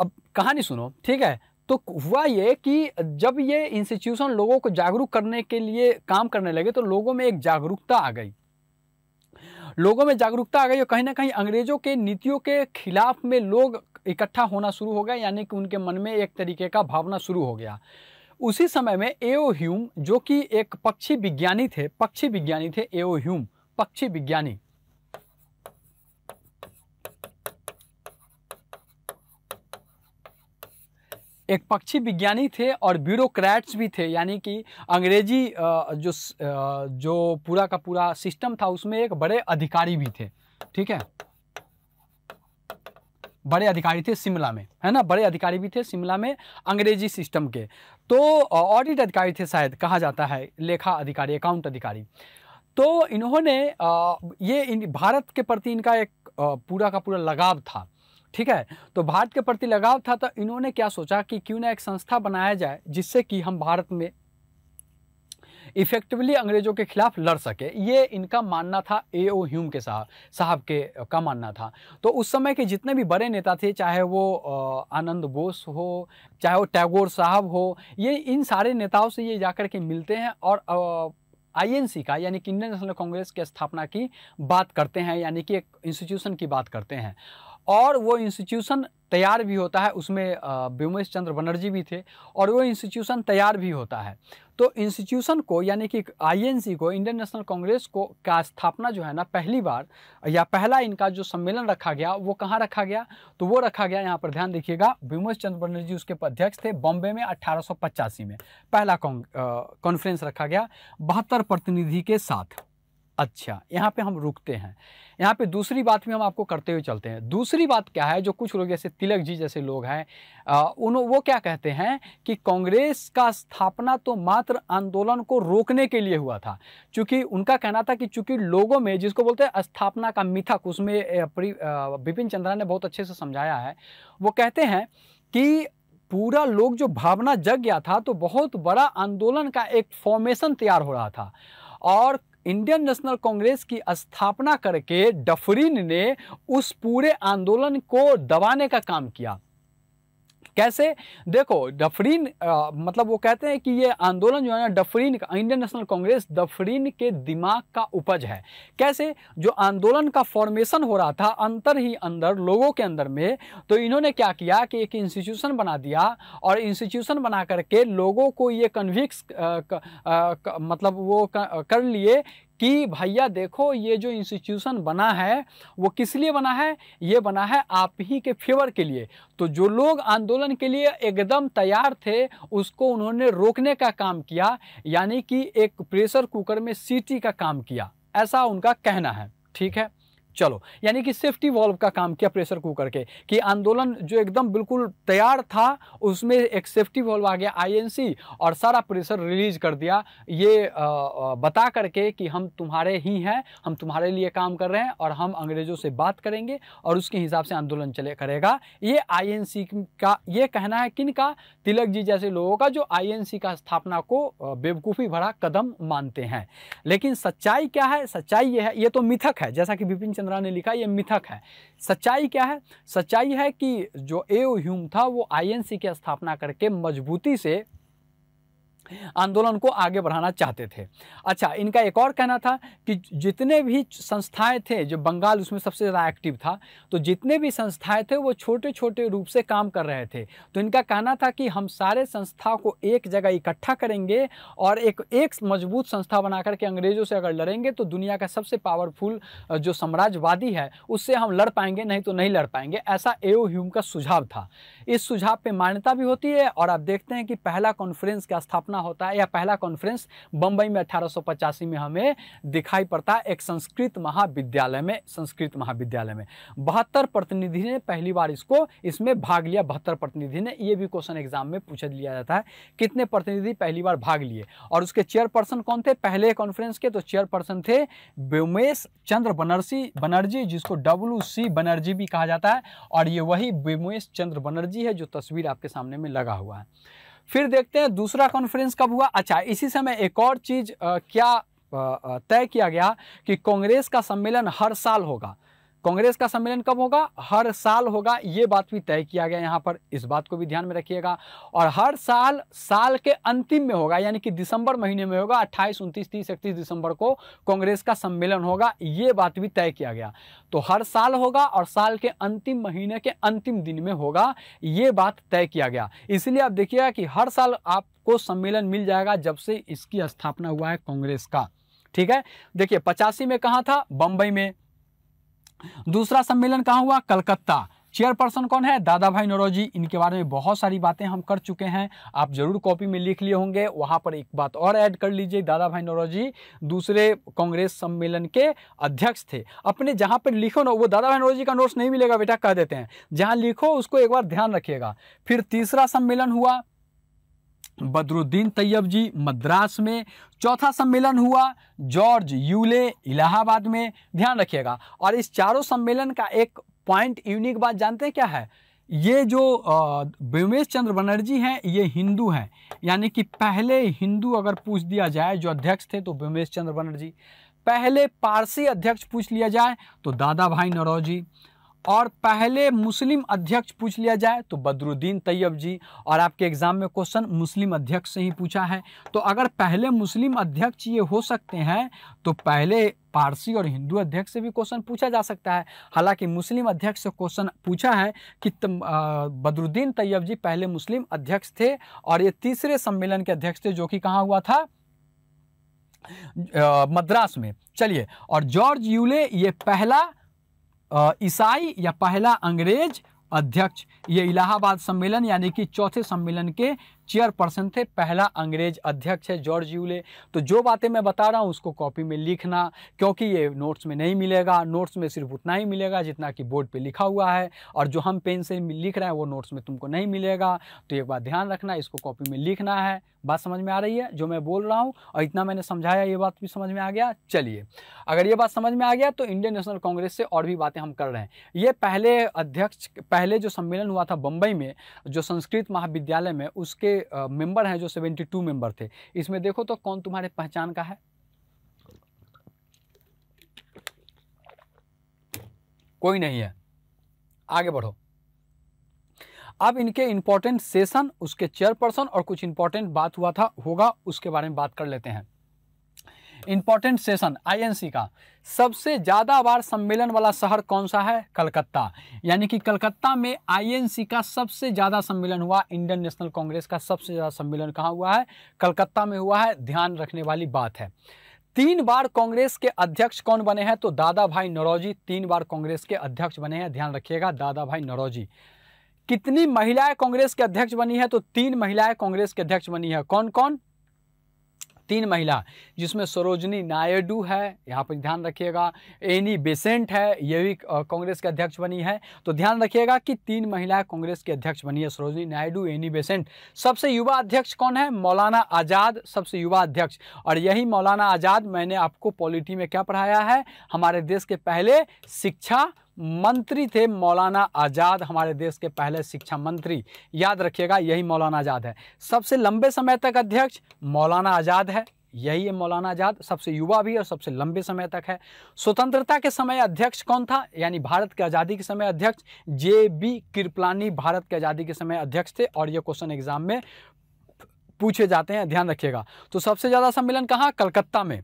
अब कहानी सुनो। ठीक है, तो हुआ ये कि जब ये इंस्टीट्यूशन लोगों को जागरूक करने के लिए काम करने लगे तो लोगों में एक जागरूकता आ गई, लोगों में जागरूकता आ गई और कहीं ना कहीं अंग्रेजों के नीतियों के खिलाफ में लोग इकट्ठा होना शुरू हो गए, यानी कि उनके मन में एक तरीके का भावना शुरू हो गया। उसी समय में ए ओ ह्यूम जो कि एक पक्षी विज्ञानी थे, पक्षी विज्ञानी थे ए ओ ह्यूम, पक्षी विज्ञानी, एक पक्षी विज्ञानी थे और ब्यूरोक्रेट्स भी थे, यानी कि अंग्रेजी जो जो पूरा का पूरा सिस्टम था उसमें एक बड़े अधिकारी भी थे। ठीक है, बड़े अधिकारी थे शिमला में, है ना, बड़े अधिकारी भी थे शिमला में अंग्रेजी सिस्टम के। तो ऑडिट अधिकारी थे शायद, कहा जाता है, लेखा अधिकारी, अकाउंट अधिकारी। तो इन्होंने ये भारत के प्रति इनका एक पूरा का पूरा लगाव था। ठीक है, तो भारत के प्रति लगाव था, तो इन्होंने क्या सोचा कि क्यों ना एक संस्था बनाया जाए जिससे कि हम भारत में इफेक्टिवली अंग्रेजों के खिलाफ लड़ सके। ये इनका मानना था, ए ओ ह्यूम के साहब साहब के का मानना था। तो उस समय के जितने भी बड़े नेता थे, चाहे वो आनंद बोस हो, चाहे वो टैगोर साहब हो, ये इन सारे नेताओं से ये जाकर के मिलते हैं और आ, आई एन सी का यानी कि इंडियन नेशनल कांग्रेस की स्थापना की बात करते हैं, यानी कि एक इंस्टीट्यूशन की बात करते हैं और वो इंस्टीट्यूशन तैयार भी होता है। उसमें वोमेश चंद्र बनर्जी भी थे और वो इंस्टीट्यूशन तैयार भी होता है। तो इंस्टीट्यूशन को यानी कि आई एन सी को, इंडियन नेशनल कांग्रेस को का स्थापना जो है ना, पहली बार या पहला इनका जो सम्मेलन रखा गया वो कहाँ रखा गया, तो वो रखा गया, यहाँ पर ध्यान देखिएगा, वोमेश चंद्र बनर्जी उसके अध्यक्ष थे, बॉम्बे में अट्ठारह सौ पचासी में पहला कॉन्फ्रेंस रखा गया बहत्तर प्रतिनिधि के साथ। अच्छा, यहाँ पे हम रुकते हैं, यहाँ पे दूसरी बात भी हम आपको करते हुए चलते हैं। दूसरी बात क्या है, जो कुछ लोग जैसे तिलक जी जैसे लोग हैं, उन्होंने वो क्या कहते हैं कि कांग्रेस का स्थापना तो मात्र आंदोलन को रोकने के लिए हुआ था, क्योंकि उनका कहना था कि चूंकि लोगों में, जिसको बोलते हैं स्थापना का मिथक, उसमें विपिन चंद्रा ने बहुत अच्छे से समझाया है। वो कहते हैं कि पूरा लोग जो भावना जग गया था तो बहुत बड़ा आंदोलन का एक फॉर्मेशन तैयार हो रहा था और इंडियन नेशनल कांग्रेस की स्थापना करके डफरिन ने उस पूरे आंदोलन को दबाने का काम किया। कैसे? देखो डफरिन आ, मतलब वो कहते हैं कि ये आंदोलन जो है ना डफरिन का, इंडियन नेशनल कांग्रेस डफरिन के दिमाग का उपज है। कैसे? जो आंदोलन का फॉर्मेशन हो रहा था अंतर ही अंदर लोगों के अंदर में, तो इन्होंने क्या किया कि एक इंस्टीट्यूशन बना दिया और इंस्टीट्यूशन बना करके लोगों को ये कन्विक्स मतलब वो कर लिए कि भैया देखो ये जो इंस्टीट्यूशन बना है वो किस लिए बना है, ये बना है आप ही के फेवर के लिए। तो जो लोग आंदोलन के लिए एकदम तैयार थे उसको उन्होंने रोकने का काम किया, यानी कि एक प्रेशर कुकर में सीटी का काम किया, ऐसा उनका कहना है। ठीक है, चलो, यानी कि सेफ्टी वॉल्व का काम किया प्रेशर कुकर के, कि आंदोलन जो एकदम बिल्कुल तैयार था उसमें एक सेफ्टी वॉल्व आ गया आईएनसी और सारा प्रेशर रिलीज कर दिया, ये बता करके कि हम तुम्हारे ही हैं, हम तुम्हारे लिए काम कर रहे हैं और हम अंग्रेज़ों से बात करेंगे और उसके हिसाब से आंदोलन चले करेगा। ये आईएनसी का ये कहना है, किन का? तिलक जी जैसे लोगों का, जो आईएनसी का स्थापना को बेवकूफ़ी भरा कदम मानते हैं। लेकिन सच्चाई क्या है? सच्चाई ये है, ये तो मिथक है, जैसा कि विपिन ने लिखा, ये मिथक है। सच्चाई क्या है? सच्चाई है कि जो एओ ह्यूम था वो आईएनसी की स्थापना करके मजबूती से आंदोलन को आगे बढ़ाना चाहते थे। अच्छा, इनका एक और कहना था कि जितने भी संस्थाएं थे, जो बंगाल उसमें सबसे ज़्यादा एक्टिव था, तो जितने भी संस्थाएं थे वो छोटे छोटे रूप से काम कर रहे थे, तो इनका कहना था कि हम सारे संस्था को एक जगह इकट्ठा करेंगे और एक एक मजबूत संस्था बना करके अंग्रेज़ों से अगर लड़ेंगे तो दुनिया का सबसे पावरफुल जो साम्राज्यवादी है उससे हम लड़ पाएंगे, नहीं तो नहीं लड़ पाएंगे, ऐसा एओ ह्यूम का सुझाव था। इस सुझाव पर मान्यता भी होती है और आप देखते हैं कि पहला कॉन्फ्रेंस का स्थापना होता है, या पहला कॉन्फ्रेंस बंबई में अठारह सौ पचासी में हमें दिखाई पड़ता है, एक संस्कृत महाविद्यालय में। संस्कृत महाविद्यालय में बहत्तर प्रतिनिधि ने पहली बार इसको इसमें भाग लिया। बहत्तर प्रतिनिधि ने, यह भी क्वेश्चन एग्जाम में पूछ लिया जाता है, कितने प्रतिनिधि पहली बार भाग लिए। और उसके चेयरपर्सन कौन थे पहले कॉन्फ्रेंस के? तो चेयरपर्सन थे वोमेश चंद्र बनर्जी, जिसको डब्ल्यू सी बनर्जी भी कहा जाता है, और ये वही वोमेश चंद्र बनर्जी है जो तस्वीर आपके सामने में लगा हुआ है। फिर देखते हैं दूसरा कॉन्फ्रेंस कब हुआ। अच्छा, इसी समय एक और चीज़ क्या तय किया गया कि कांग्रेस का सम्मेलन हर साल होगा। कांग्रेस का सम्मेलन कब होगा? हर साल होगा, ये बात भी तय किया गया यहाँ पर, इस बात को भी ध्यान में रखिएगा। और हर साल साल के अंतिम में होगा, यानी कि दिसंबर महीने में होगा, अट्ठाईस, उनतीस, तीस, इकतीस दिसंबर को कांग्रेस का सम्मेलन होगा, ये बात भी तय किया गया। तो हर साल होगा और साल के अंतिम महीने के अंतिम दिन में होगा, ये बात तय किया गया। इसलिए आप देखिएगा कि हर साल आपको सम्मेलन मिल जाएगा जब से इसकी स्थापना हुआ है कांग्रेस का। ठीक है, देखिए पचासी में कहाँ था? बम्बई में। दूसरा सम्मेलन कहाँ हुआ? कलकत्ता। चेयरपर्सन कौन है? दादाभाई नौरोजी। इनके बारे में बहुत सारी बातें हम कर चुके हैं, आप जरूर कॉपी में लिख लिए होंगे, वहाँ पर एक बात और ऐड कर लीजिए, दादाभाई नौरोजी दूसरे कांग्रेस सम्मेलन के अध्यक्ष थे। अपने जहाँ पर लिखो ना, वो दादाभाई नौरोजी का नोट्स नहीं मिलेगा बेटा, कह देते हैं, जहाँ लिखो उसको एक बार ध्यान रखिएगा। फिर तीसरा सम्मेलन हुआ बदरुद्दीन तैयब जी मद्रास में। चौथा सम्मेलन हुआ जॉर्ज यूले इलाहाबाद में, ध्यान रखिएगा। और इस चारों सम्मेलन का एक पॉइंट यूनिक बात जानते हैं क्या है? ये जो वोमेश चंद्र बनर्जी हैं ये हिंदू हैं, यानी कि पहले हिंदू अगर पूछ दिया जाए जो अध्यक्ष थे तो वोमेश चंद्र बनर्जी, पहले पारसी अध्यक्ष पूछ लिया जाए तो दादा भाई नौरोजी, और पहले मुस्लिम अध्यक्ष पूछ लिया जाए तो बदरुद्दीन तैयब जी। और आपके एग्ज़ाम में क्वेश्चन मुस्लिम अध्यक्ष से ही पूछा है, तो अगर पहले मुस्लिम अध्यक्ष ये हो सकते हैं तो पहले पारसी और हिंदू अध्यक्ष से भी क्वेश्चन पूछा जा सकता है। हालांकि मुस्लिम अध्यक्ष से क्वेश्चन पूछा है कि बदरुद्दीन तैयब जी पहले मुस्लिम अध्यक्ष थे और ये तीसरे सम्मेलन के अध्यक्ष थे, जो कि कहाँ हुआ था? मद्रास में। चलिए, और जॉर्ज यूले ये पहला ईसाई या पहला अंग्रेज अध्यक्ष, ये इलाहाबाद सम्मेलन यानी कि चौथे सम्मेलन के चेयरपर्सन थे, पहला अंग्रेज अध्यक्ष है जॉर्ज यूले। तो जो बातें मैं बता रहा हूँ उसको कॉपी में लिखना, क्योंकि ये नोट्स में नहीं मिलेगा। नोट्स में सिर्फ उतना ही मिलेगा जितना कि बोर्ड पे लिखा हुआ है, और जो हम पेन से लिख रहे हैं वो नोट्स में तुमको नहीं मिलेगा। तो एक बात ध्यान रखना, इसको कॉपी में लिखना है। बात समझ में आ रही है जो मैं बोल रहा हूँ? और इतना मैंने समझाया, ये बात भी समझ में आ गया। चलिए, अगर ये बात समझ में आ गया तो इंडियन नेशनल कांग्रेस से और भी बातें हम कर रहे हैं। ये पहले अध्यक्ष, पहले जो सम्मेलन हुआ था बम्बई में, जो संस्कृत महाविद्यालय में, उसके मेंबर हैं जो बहत्तर मेंबर थे। इसमें देखो तो कौन तुम्हारे पहचान का है? कोई नहीं है। आगे बढ़ो। अब इनके इंपॉर्टेंट सेशन, उसके चेयरपर्सन और कुछ इंपॉर्टेंट बात हुआ था होगा उसके बारे में बात कर लेते हैं। इंपॉर्टेंट सेशन आईएनसी का। सबसे ज़्यादा बार सम्मेलन वाला शहर कौन सा है? कलकत्ता। यानी कि कलकत्ता में आईएनसी का सबसे ज़्यादा सम्मेलन हुआ। इंडियन नेशनल कांग्रेस का सबसे ज़्यादा सम्मेलन कहाँ हुआ है? कलकत्ता में हुआ है। ध्यान रखने वाली बात है। तीन बार कांग्रेस के अध्यक्ष कौन बने हैं? तो दादाभाई नौरोजी तीन बार कांग्रेस के अध्यक्ष बने हैं। ध्यान रखिएगा, दादाभाई नौरोजी। कितनी महिलाएं कांग्रेस के अध्यक्ष बनी है? तो तीन महिलाएं कांग्रेस के अध्यक्ष बनी है। कौन कौन? तीन महिला, जिसमें सरोजनी नायडू है, यहाँ पर ध्यान रखिएगा, एनी बेसेंट है, ये भी कांग्रेस के अध्यक्ष बनी है। तो ध्यान रखिएगा कि तीन महिलाएं कांग्रेस के अध्यक्ष बनी है, सरोजनी नायडू, एनी बेसेंट। सबसे युवा अध्यक्ष कौन है? मौलाना आजाद सबसे युवा अध्यक्ष। और यही मौलाना आजाद मैंने आपको पॉलिटी में क्या पढ़ाया है, हमारे देश के पहले शिक्षा मंत्री थे। मौलाना आज़ाद हमारे देश के पहले शिक्षा मंत्री, याद रखिएगा, यही मौलाना आज़ाद है। सबसे लंबे समय तक अध्यक्ष मौलाना आज़ाद है, यही है मौलाना आज़ाद। सबसे युवा भी और सबसे लंबे समय तक है। स्वतंत्रता के समय अध्यक्ष कौन था? यानी भारत की आज़ादी के समय अध्यक्ष जे बी कृपलानी भारत की आज़ादी के समय अध्यक्ष थे, और ये क्वेश्चन एग्जाम में पूछे जाते हैं, ध्यान रखिएगा। तो सबसे ज़्यादा सम्मेलन कहाँ? कलकत्ता में।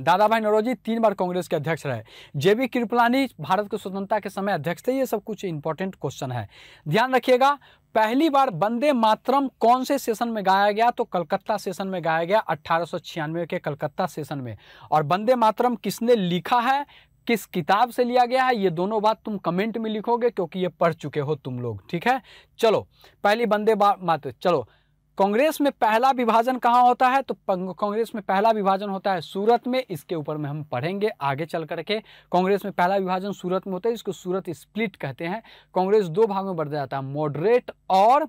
दादाभाई नौरोजी तीन बार कांग्रेस के अध्यक्ष रहे, जेबी कृपलानी भारत के स्वतंत्रता के समय अध्यक्ष थे। ये सब कुछ इंपॉर्टेंट क्वेश्चन है, ध्यान रखिएगा। पहली बार वंदे मातरम कौन से सेशन में गाया गया? तो कलकत्ता सेशन में गाया गया, अट्ठारह सौ छियानवे के कलकत्ता सेशन में। और वंदे मातरम किसने लिखा है, किस किताब से लिया गया है, ये दोनों बात तुम कमेंट में लिखोगे, क्योंकि ये पढ़ चुके हो तुम लोग, ठीक है। चलो, पहली वंदे मातरम। चलो, कांग्रेस में पहला विभाजन कहाँ होता है? तो कांग्रेस में पहला विभाजन होता है सूरत में। इसके ऊपर में हम पढ़ेंगे आगे चल करके। कांग्रेस में पहला विभाजन सूरत में होता है, इसको सूरत स्प्लिट कहते हैं। कांग्रेस दो भाग में बढ़ जाता है, मॉडरेट और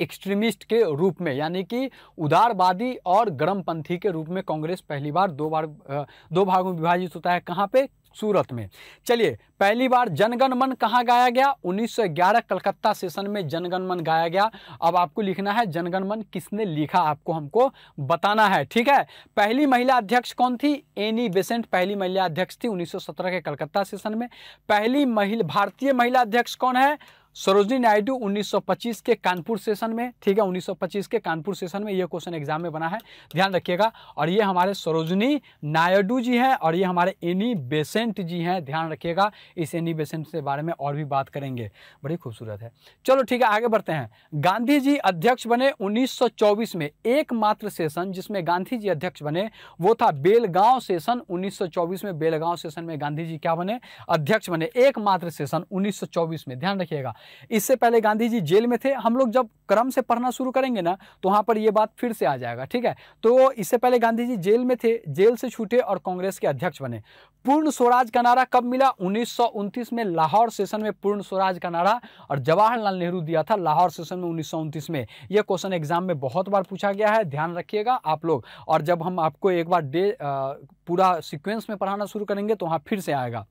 एक्सट्रीमिस्ट के रूप में, यानी कि उदारवादी और गर्मपंथी के रूप में। कांग्रेस पहली बार दो बार दो भागों में विभाजित होता है। कहाँ पे? सूरत में। चलिए, पहली बार जनगण मन कहाँ गाया गया? उन्नीस सौ ग्यारह कलकत्ता सेशन में जनगण मन गाया गया। अब आपको लिखना है जनगण मन किसने लिखा, आपको हमको बताना है, ठीक है। पहली महिला अध्यक्ष कौन थी? एनी बेसेंट पहली महिला अध्यक्ष थी उन्नीस सौ सत्रह के कलकत्ता सेशन में। पहली महिला भारतीय महिला अध्यक्ष कौन है? सरोजनी नायडू उन्नीस सौ पच्चीस के कानपुर सेशन में, ठीक है। उन्नीस सौ पच्चीस के कानपुर सेशन में ये क्वेश्चन एग्जाम में बना है, ध्यान रखिएगा। और ये हमारे सरोजनी नायडू जी हैं और ये हमारे एनी बेसेंट जी हैं, ध्यान रखिएगा। इस एनी बेसेंट के बारे में और भी बात करेंगे, बड़ी खूबसूरत है। चलो ठीक है, आगे बढ़ते हैं। गांधी जी अध्यक्ष बने उन्नीस सौ चौबीस में। एकमात्र सेशन जिसमें गांधी जी अध्यक्ष बने वो था बेलगांव सेशन। उन्नीस सौ चौबीस में बेलगांव सेशन में गांधी जी क्या बने? अध्यक्ष बने। एकमात्र सेशन उन्नीस सौ चौबीस में, ध्यान रखिएगा। इससे पहले गांधी जी जेल में थे। हम लोग जब क्रम से पढ़ना शुरू करेंगे ना तो वहां पर यह बात फिर से आ जाएगा, ठीक है। तो इससे पहले गांधी जी जेल में थे, जेल से छूटे और कांग्रेस के अध्यक्ष बने। पूर्ण स्वराज का नारा कब मिला? उन्नीस सौ उनतीस में लाहौर सेशन में पूर्ण स्वराज का नारा और जवाहरलाल नेहरू दिया था, लाहौर सेशन में उन्नीस सौ उनतीस में। यह क्वेश्चन एग्जाम में बहुत बार पूछा गया है, ध्यान रखिएगा आप लोग। और जब हम आपको एक बार डे पूरा सिक्वेंस में पढ़ाना शुरू करेंगे तो वहां फिर से आएगा।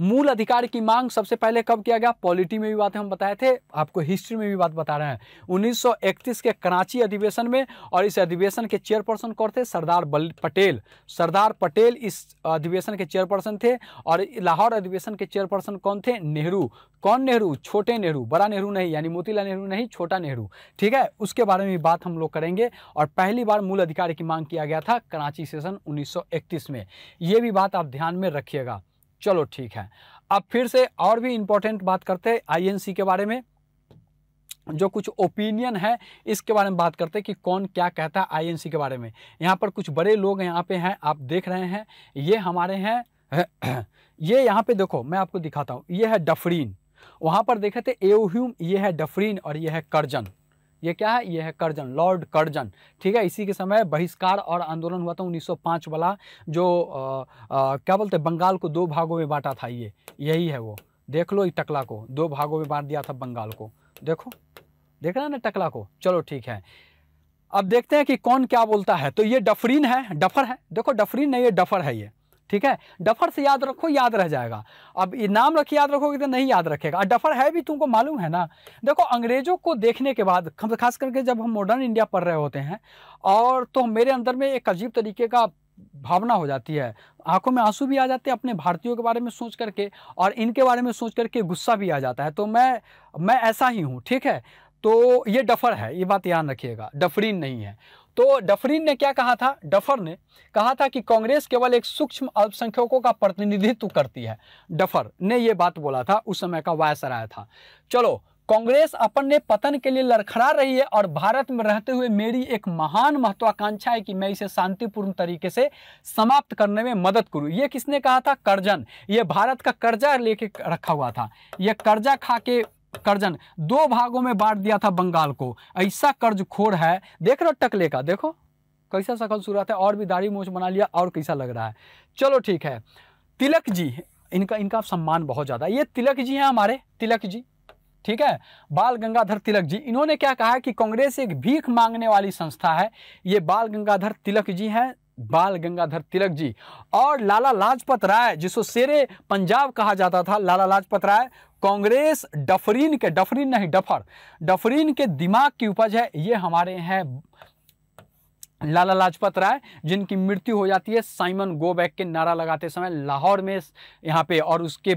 मूल अधिकार की मांग सबसे पहले कब किया गया? पॉलिटी में भी बातें हम बताए थे, आपको हिस्ट्री में भी बात बता रहे हैं। उन्नीस सौ इकतीस के कराची अधिवेशन में, और इस अधिवेशन के चेयरपर्सन कौन थे? सरदार पटेल। सरदार पटेल इस अधिवेशन के चेयरपर्सन थे। और लाहौर अधिवेशन के चेयरपर्सन कौन थे? नेहरू। कौन नेहरू? छोटे नेहरू, बड़ा नेहरू नहीं, यानी मोतीलाल नेहरू नहीं, छोटा नेहरू, ठीक है। उसके बारे में भी बात हम लोग करेंगे। और पहली बार मूल अधिकार की मांग किया गया था कराची सेशन उन्नीस सौ इकतीस में, यह भी बात आप ध्यान में रखिएगा। चलो ठीक है, अब फिर से और भी इंपॉर्टेंट बात करते हैं आईएनसी के बारे में, जो कुछ ओपिनियन है इसके बारे में बात करते हैं कि कौन क्या कहता है आईएनसी के बारे में। यहाँ पर कुछ बड़े लोग यहाँ पे हैं, आप देख रहे हैं, ये हमारे हैं, ये यहाँ पे देखो, मैं आपको दिखाता हूँ, ये है डफरिन, वहाँ पर देखे थे एओ ह्यूम, ये है डफरिन और ये है कर्जन। ये क्या है? ये है कर्जन, लॉर्ड कर्जन, ठीक है। इसी के समय बहिष्कार और आंदोलन हुआ था उन्नीस सौ पाँच वाला, जो आ, आ, क्या बोलते हैं, बंगाल को दो भागों में बांटा था, ये यही है वो। देख लो, ये टकला को दो भागों में बांट दिया था बंगाल को, देखो, देख रहे हैं ना टकला को। चलो ठीक है, अब देखते हैं कि कौन क्या बोलता है। तो ये डफरिन है, डफर है, देखो डफरिन नहीं, ये डफर है ये, ठीक है। डफर से याद रखो, याद रह जाएगा। अब ये नाम रख याद रखोगे तो नहीं याद रखेगा, और डफर है भी तुमको मालूम है ना। देखो अंग्रेज़ों को देखने के बाद, खास करके जब हम मॉडर्न इंडिया पढ़ रहे होते हैं, और तो मेरे अंदर में एक अजीब तरीके का भावना हो जाती है, आंखों में आंसू भी आ जाते हैं अपने भारतीयों के बारे में सोच करके, और इनके बारे में सोच करके गुस्सा भी आ जाता है। तो मैं मैं ऐसा ही हूँ, ठीक है। तो ये डफर है, ये बात ध्यान रखिएगा, डफरिन नहीं है। तो डफरिन ने क्या कहा था? डफर ने कहा था कि कांग्रेस केवल एक सूक्ष्म अल्पसंख्यकों का प्रतिनिधित्व करती है। डफर ने यह बात बोला था, उस समय का वायसराय था। चलो, कांग्रेस अपन ने पतन के लिए लड़खड़ा रही है, और भारत में रहते हुए मेरी एक महान महत्वाकांक्षा है कि मैं इसे शांतिपूर्ण तरीके से समाप्त करने में मदद करूं। ये किसने कहा था? कर्जन। ये भारत का कर्जा लेके रखा हुआ था, यह कर्जा खा के कर्जन दो भागों में बांट दिया था बंगाल को। ऐसा कर्जखोर है, देख रहे हो टकले का, देखो कैसा शकल सूरत है, और भी दाढ़ी मूंछ बना लिया और कैसा लग रहा है। चलो ठीक है, तिलक जी, इनका इनका सम्मान बहुत ज्यादा। ये तिलक जी हैं हमारे, तिलक जी, ठीक है, बाल गंगाधर तिलक जी। इन्होंने क्या कहा कि कांग्रेस एक भीख मांगने वाली संस्था है। ये बाल गंगाधर तिलक जी हैं, बाल गंगाधर तिलक जी। और लाला लाजपत राय, जिसको शेरे पंजाब कहा जाता था, लाला लाजपत राय कांग्रेस डफरीन के, डफरीन नहीं डफर, डफरीन के दिमाग की उपज है। ये हमारे हैं लाला लाजपत राय, जिनकी मृत्यु हो जाती है साइमन गो बैक के नारा लगाते समय लाहौर में, यहाँ पे, और उसके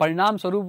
परिणाम स्वरूप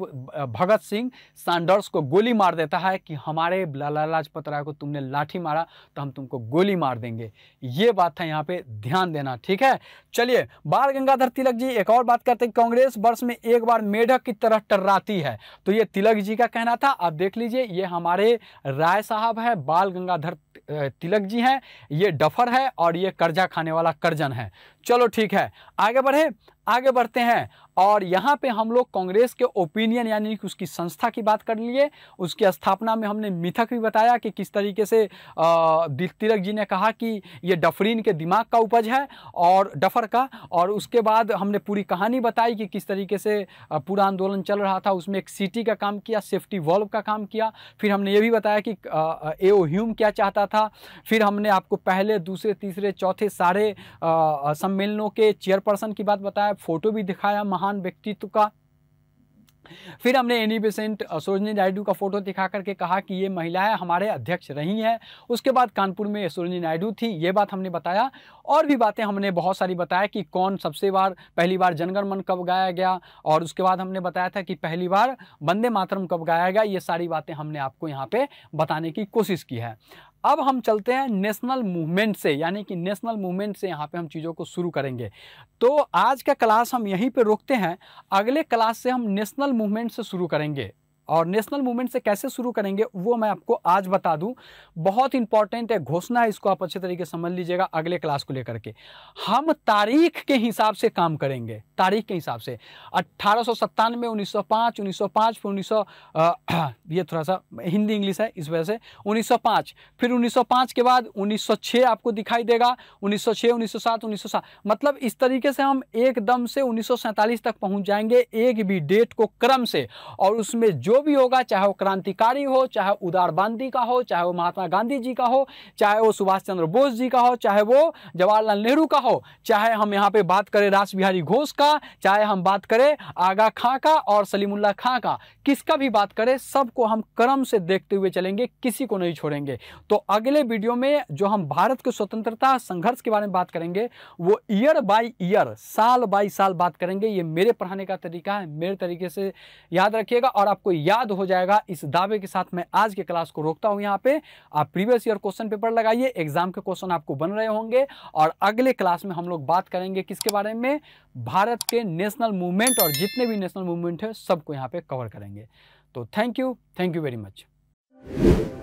भगत सिंह सैंडर्स को गोली मार देता है कि हमारे लाला लाजपत राय को तुमने लाठी मारा तो हम तुमको गोली मार देंगे। ये बात था, यहाँ पे ध्यान देना, ठीक है। चलिए, बाल गंगाधर तिलक जी एक और बात करते हैं, कांग्रेस वर्ष में एक बार मेढक की तरह टर्राती है। तो ये तिलक जी का कहना था। आप देख लीजिए, ये हमारे राय साहब हैं, बाल गंगाधर तिलक जी हैं, ये डफर है, और ये कर्जा खाने वाला कर्जन है। चलो ठीक है, आगे बढ़े, आगे बढ़ते हैं। और यहाँ पे हम लोग कांग्रेस के ओपिनियन यानी कि उसकी संस्था की बात कर लिए, उसकी स्थापना में हमने मिथक भी बताया कि किस तरीके से तिलक जी ने कहा कि ये डफरीन के दिमाग का उपज है और डफर का। और उसके बाद हमने पूरी कहानी बताई कि किस तरीके से पूरा आंदोलन चल रहा था, उसमें एक सीटी का काम किया, सेफ्टी वॉल्व का काम किया। फिर हमने ये भी बताया कि एओ ह्यूम क्या चाहता था। फिर हमने आपको पहले, दूसरे, तीसरे, चौथे सारे सम्मेलनों के चेयरपर्सन की बात बताया, फोटो भी दिखाया महान व्यक्तित्व का। फिर हमने एनी बेसेंट, सरोजनी नायडू का फोटो दिखा करके कहा कि ये महिला है, हमारे अध्यक्ष रही हैं। उसके बाद कानपुर में सरोजनी नायडू थी, ये बात हमने बताया। और भी बातें हमने बहुत सारी बताया कि कौन सबसे बार पहली बार जनगण मन कब गाया गया, और उसके बाद हमने बताया था कि पहली बार वंदे मातरम कब गाया गया। ये सारी बातें हमने आपको यहाँ पे बताने की कोशिश की है। अब हम चलते हैं नेशनल मूवमेंट से, यानी कि नेशनल मूवमेंट से यहाँ पे हम चीज़ों को शुरू करेंगे। तो आज का क्लास हम यहीं पे रोकते हैं, अगले क्लास से हम नेशनल मूवमेंट से शुरू करेंगे। और नेशनल मूवमेंट से कैसे शुरू करेंगे वो मैं आपको आज बता दूं, बहुत इंपॉर्टेंट है, घोषणा है, इसको आप अच्छे तरीके से समझ लीजिएगा। अगले क्लास को लेकर के हम तारीख के हिसाब से काम करेंगे, तारीख के हिसाब से। अट्ठारह सौ सत्तानवे उन्नीस सौ पाँच, उन्नीस सौ पाँच फिर उन्नीस सौ, ये थोड़ा सा हिंदी इंग्लिश है इस वजह से, उन्नीस सौ पाँच, फिर उन्नीस सौ पाँच के बाद उन्नीस सौ छह आपको दिखाई देगा, उन्नीस सौ छह, उन्नीस सौ सात, उन्नीस सौ सात, मतलब इस तरीके से हम एकदम से उन्नीस सौ सैंतालीस तक पहुँच जाएंगे, एक भी डेट को क्रम से। और उसमें जो भी होगा, चाहे वो क्रांतिकारी हो, चाहे उदारवादी का हो, चाहे वो महात्मा गांधी जी का हो, चाहे वो सुभाष चंद्र बोस जी का हो, चाहे वो जवाहरलाल नेहरू का हो, चाहे हम यहाँ पे बात करें रास बिहारी घोष का, चाहे हम बात करें आगा खां का और सलीमुल्लाह खां का, किसका भी बात करें, सबको हम क्रम से देखते हुए चलेंगे, किसी को नहीं छोड़ेंगे। तो अगले वीडियो में जो हम भारत के स्वतंत्रता संघर्ष के बारे में बात करेंगे, वो ईयर बाई ईयर, साल बाई साल बात करेंगे। ये मेरे पढ़ाने का तरीका है, मेरे तरीके से याद रखिएगा और आपको याद हो जाएगा। इस दावे के साथ मैं आज के क्लास को रोकता हूं। यहां पे आप प्रीवियस ईयर क्वेश्चन पेपर लगाइए, एग्जाम के क्वेश्चन आपको बन रहे होंगे, और अगले क्लास में हम लोग बात करेंगे किसके बारे में, भारत के नेशनल मूवमेंट, और जितने भी नेशनल मूवमेंट है सबको यहां पे कवर करेंगे। तो thank you, thank you very much.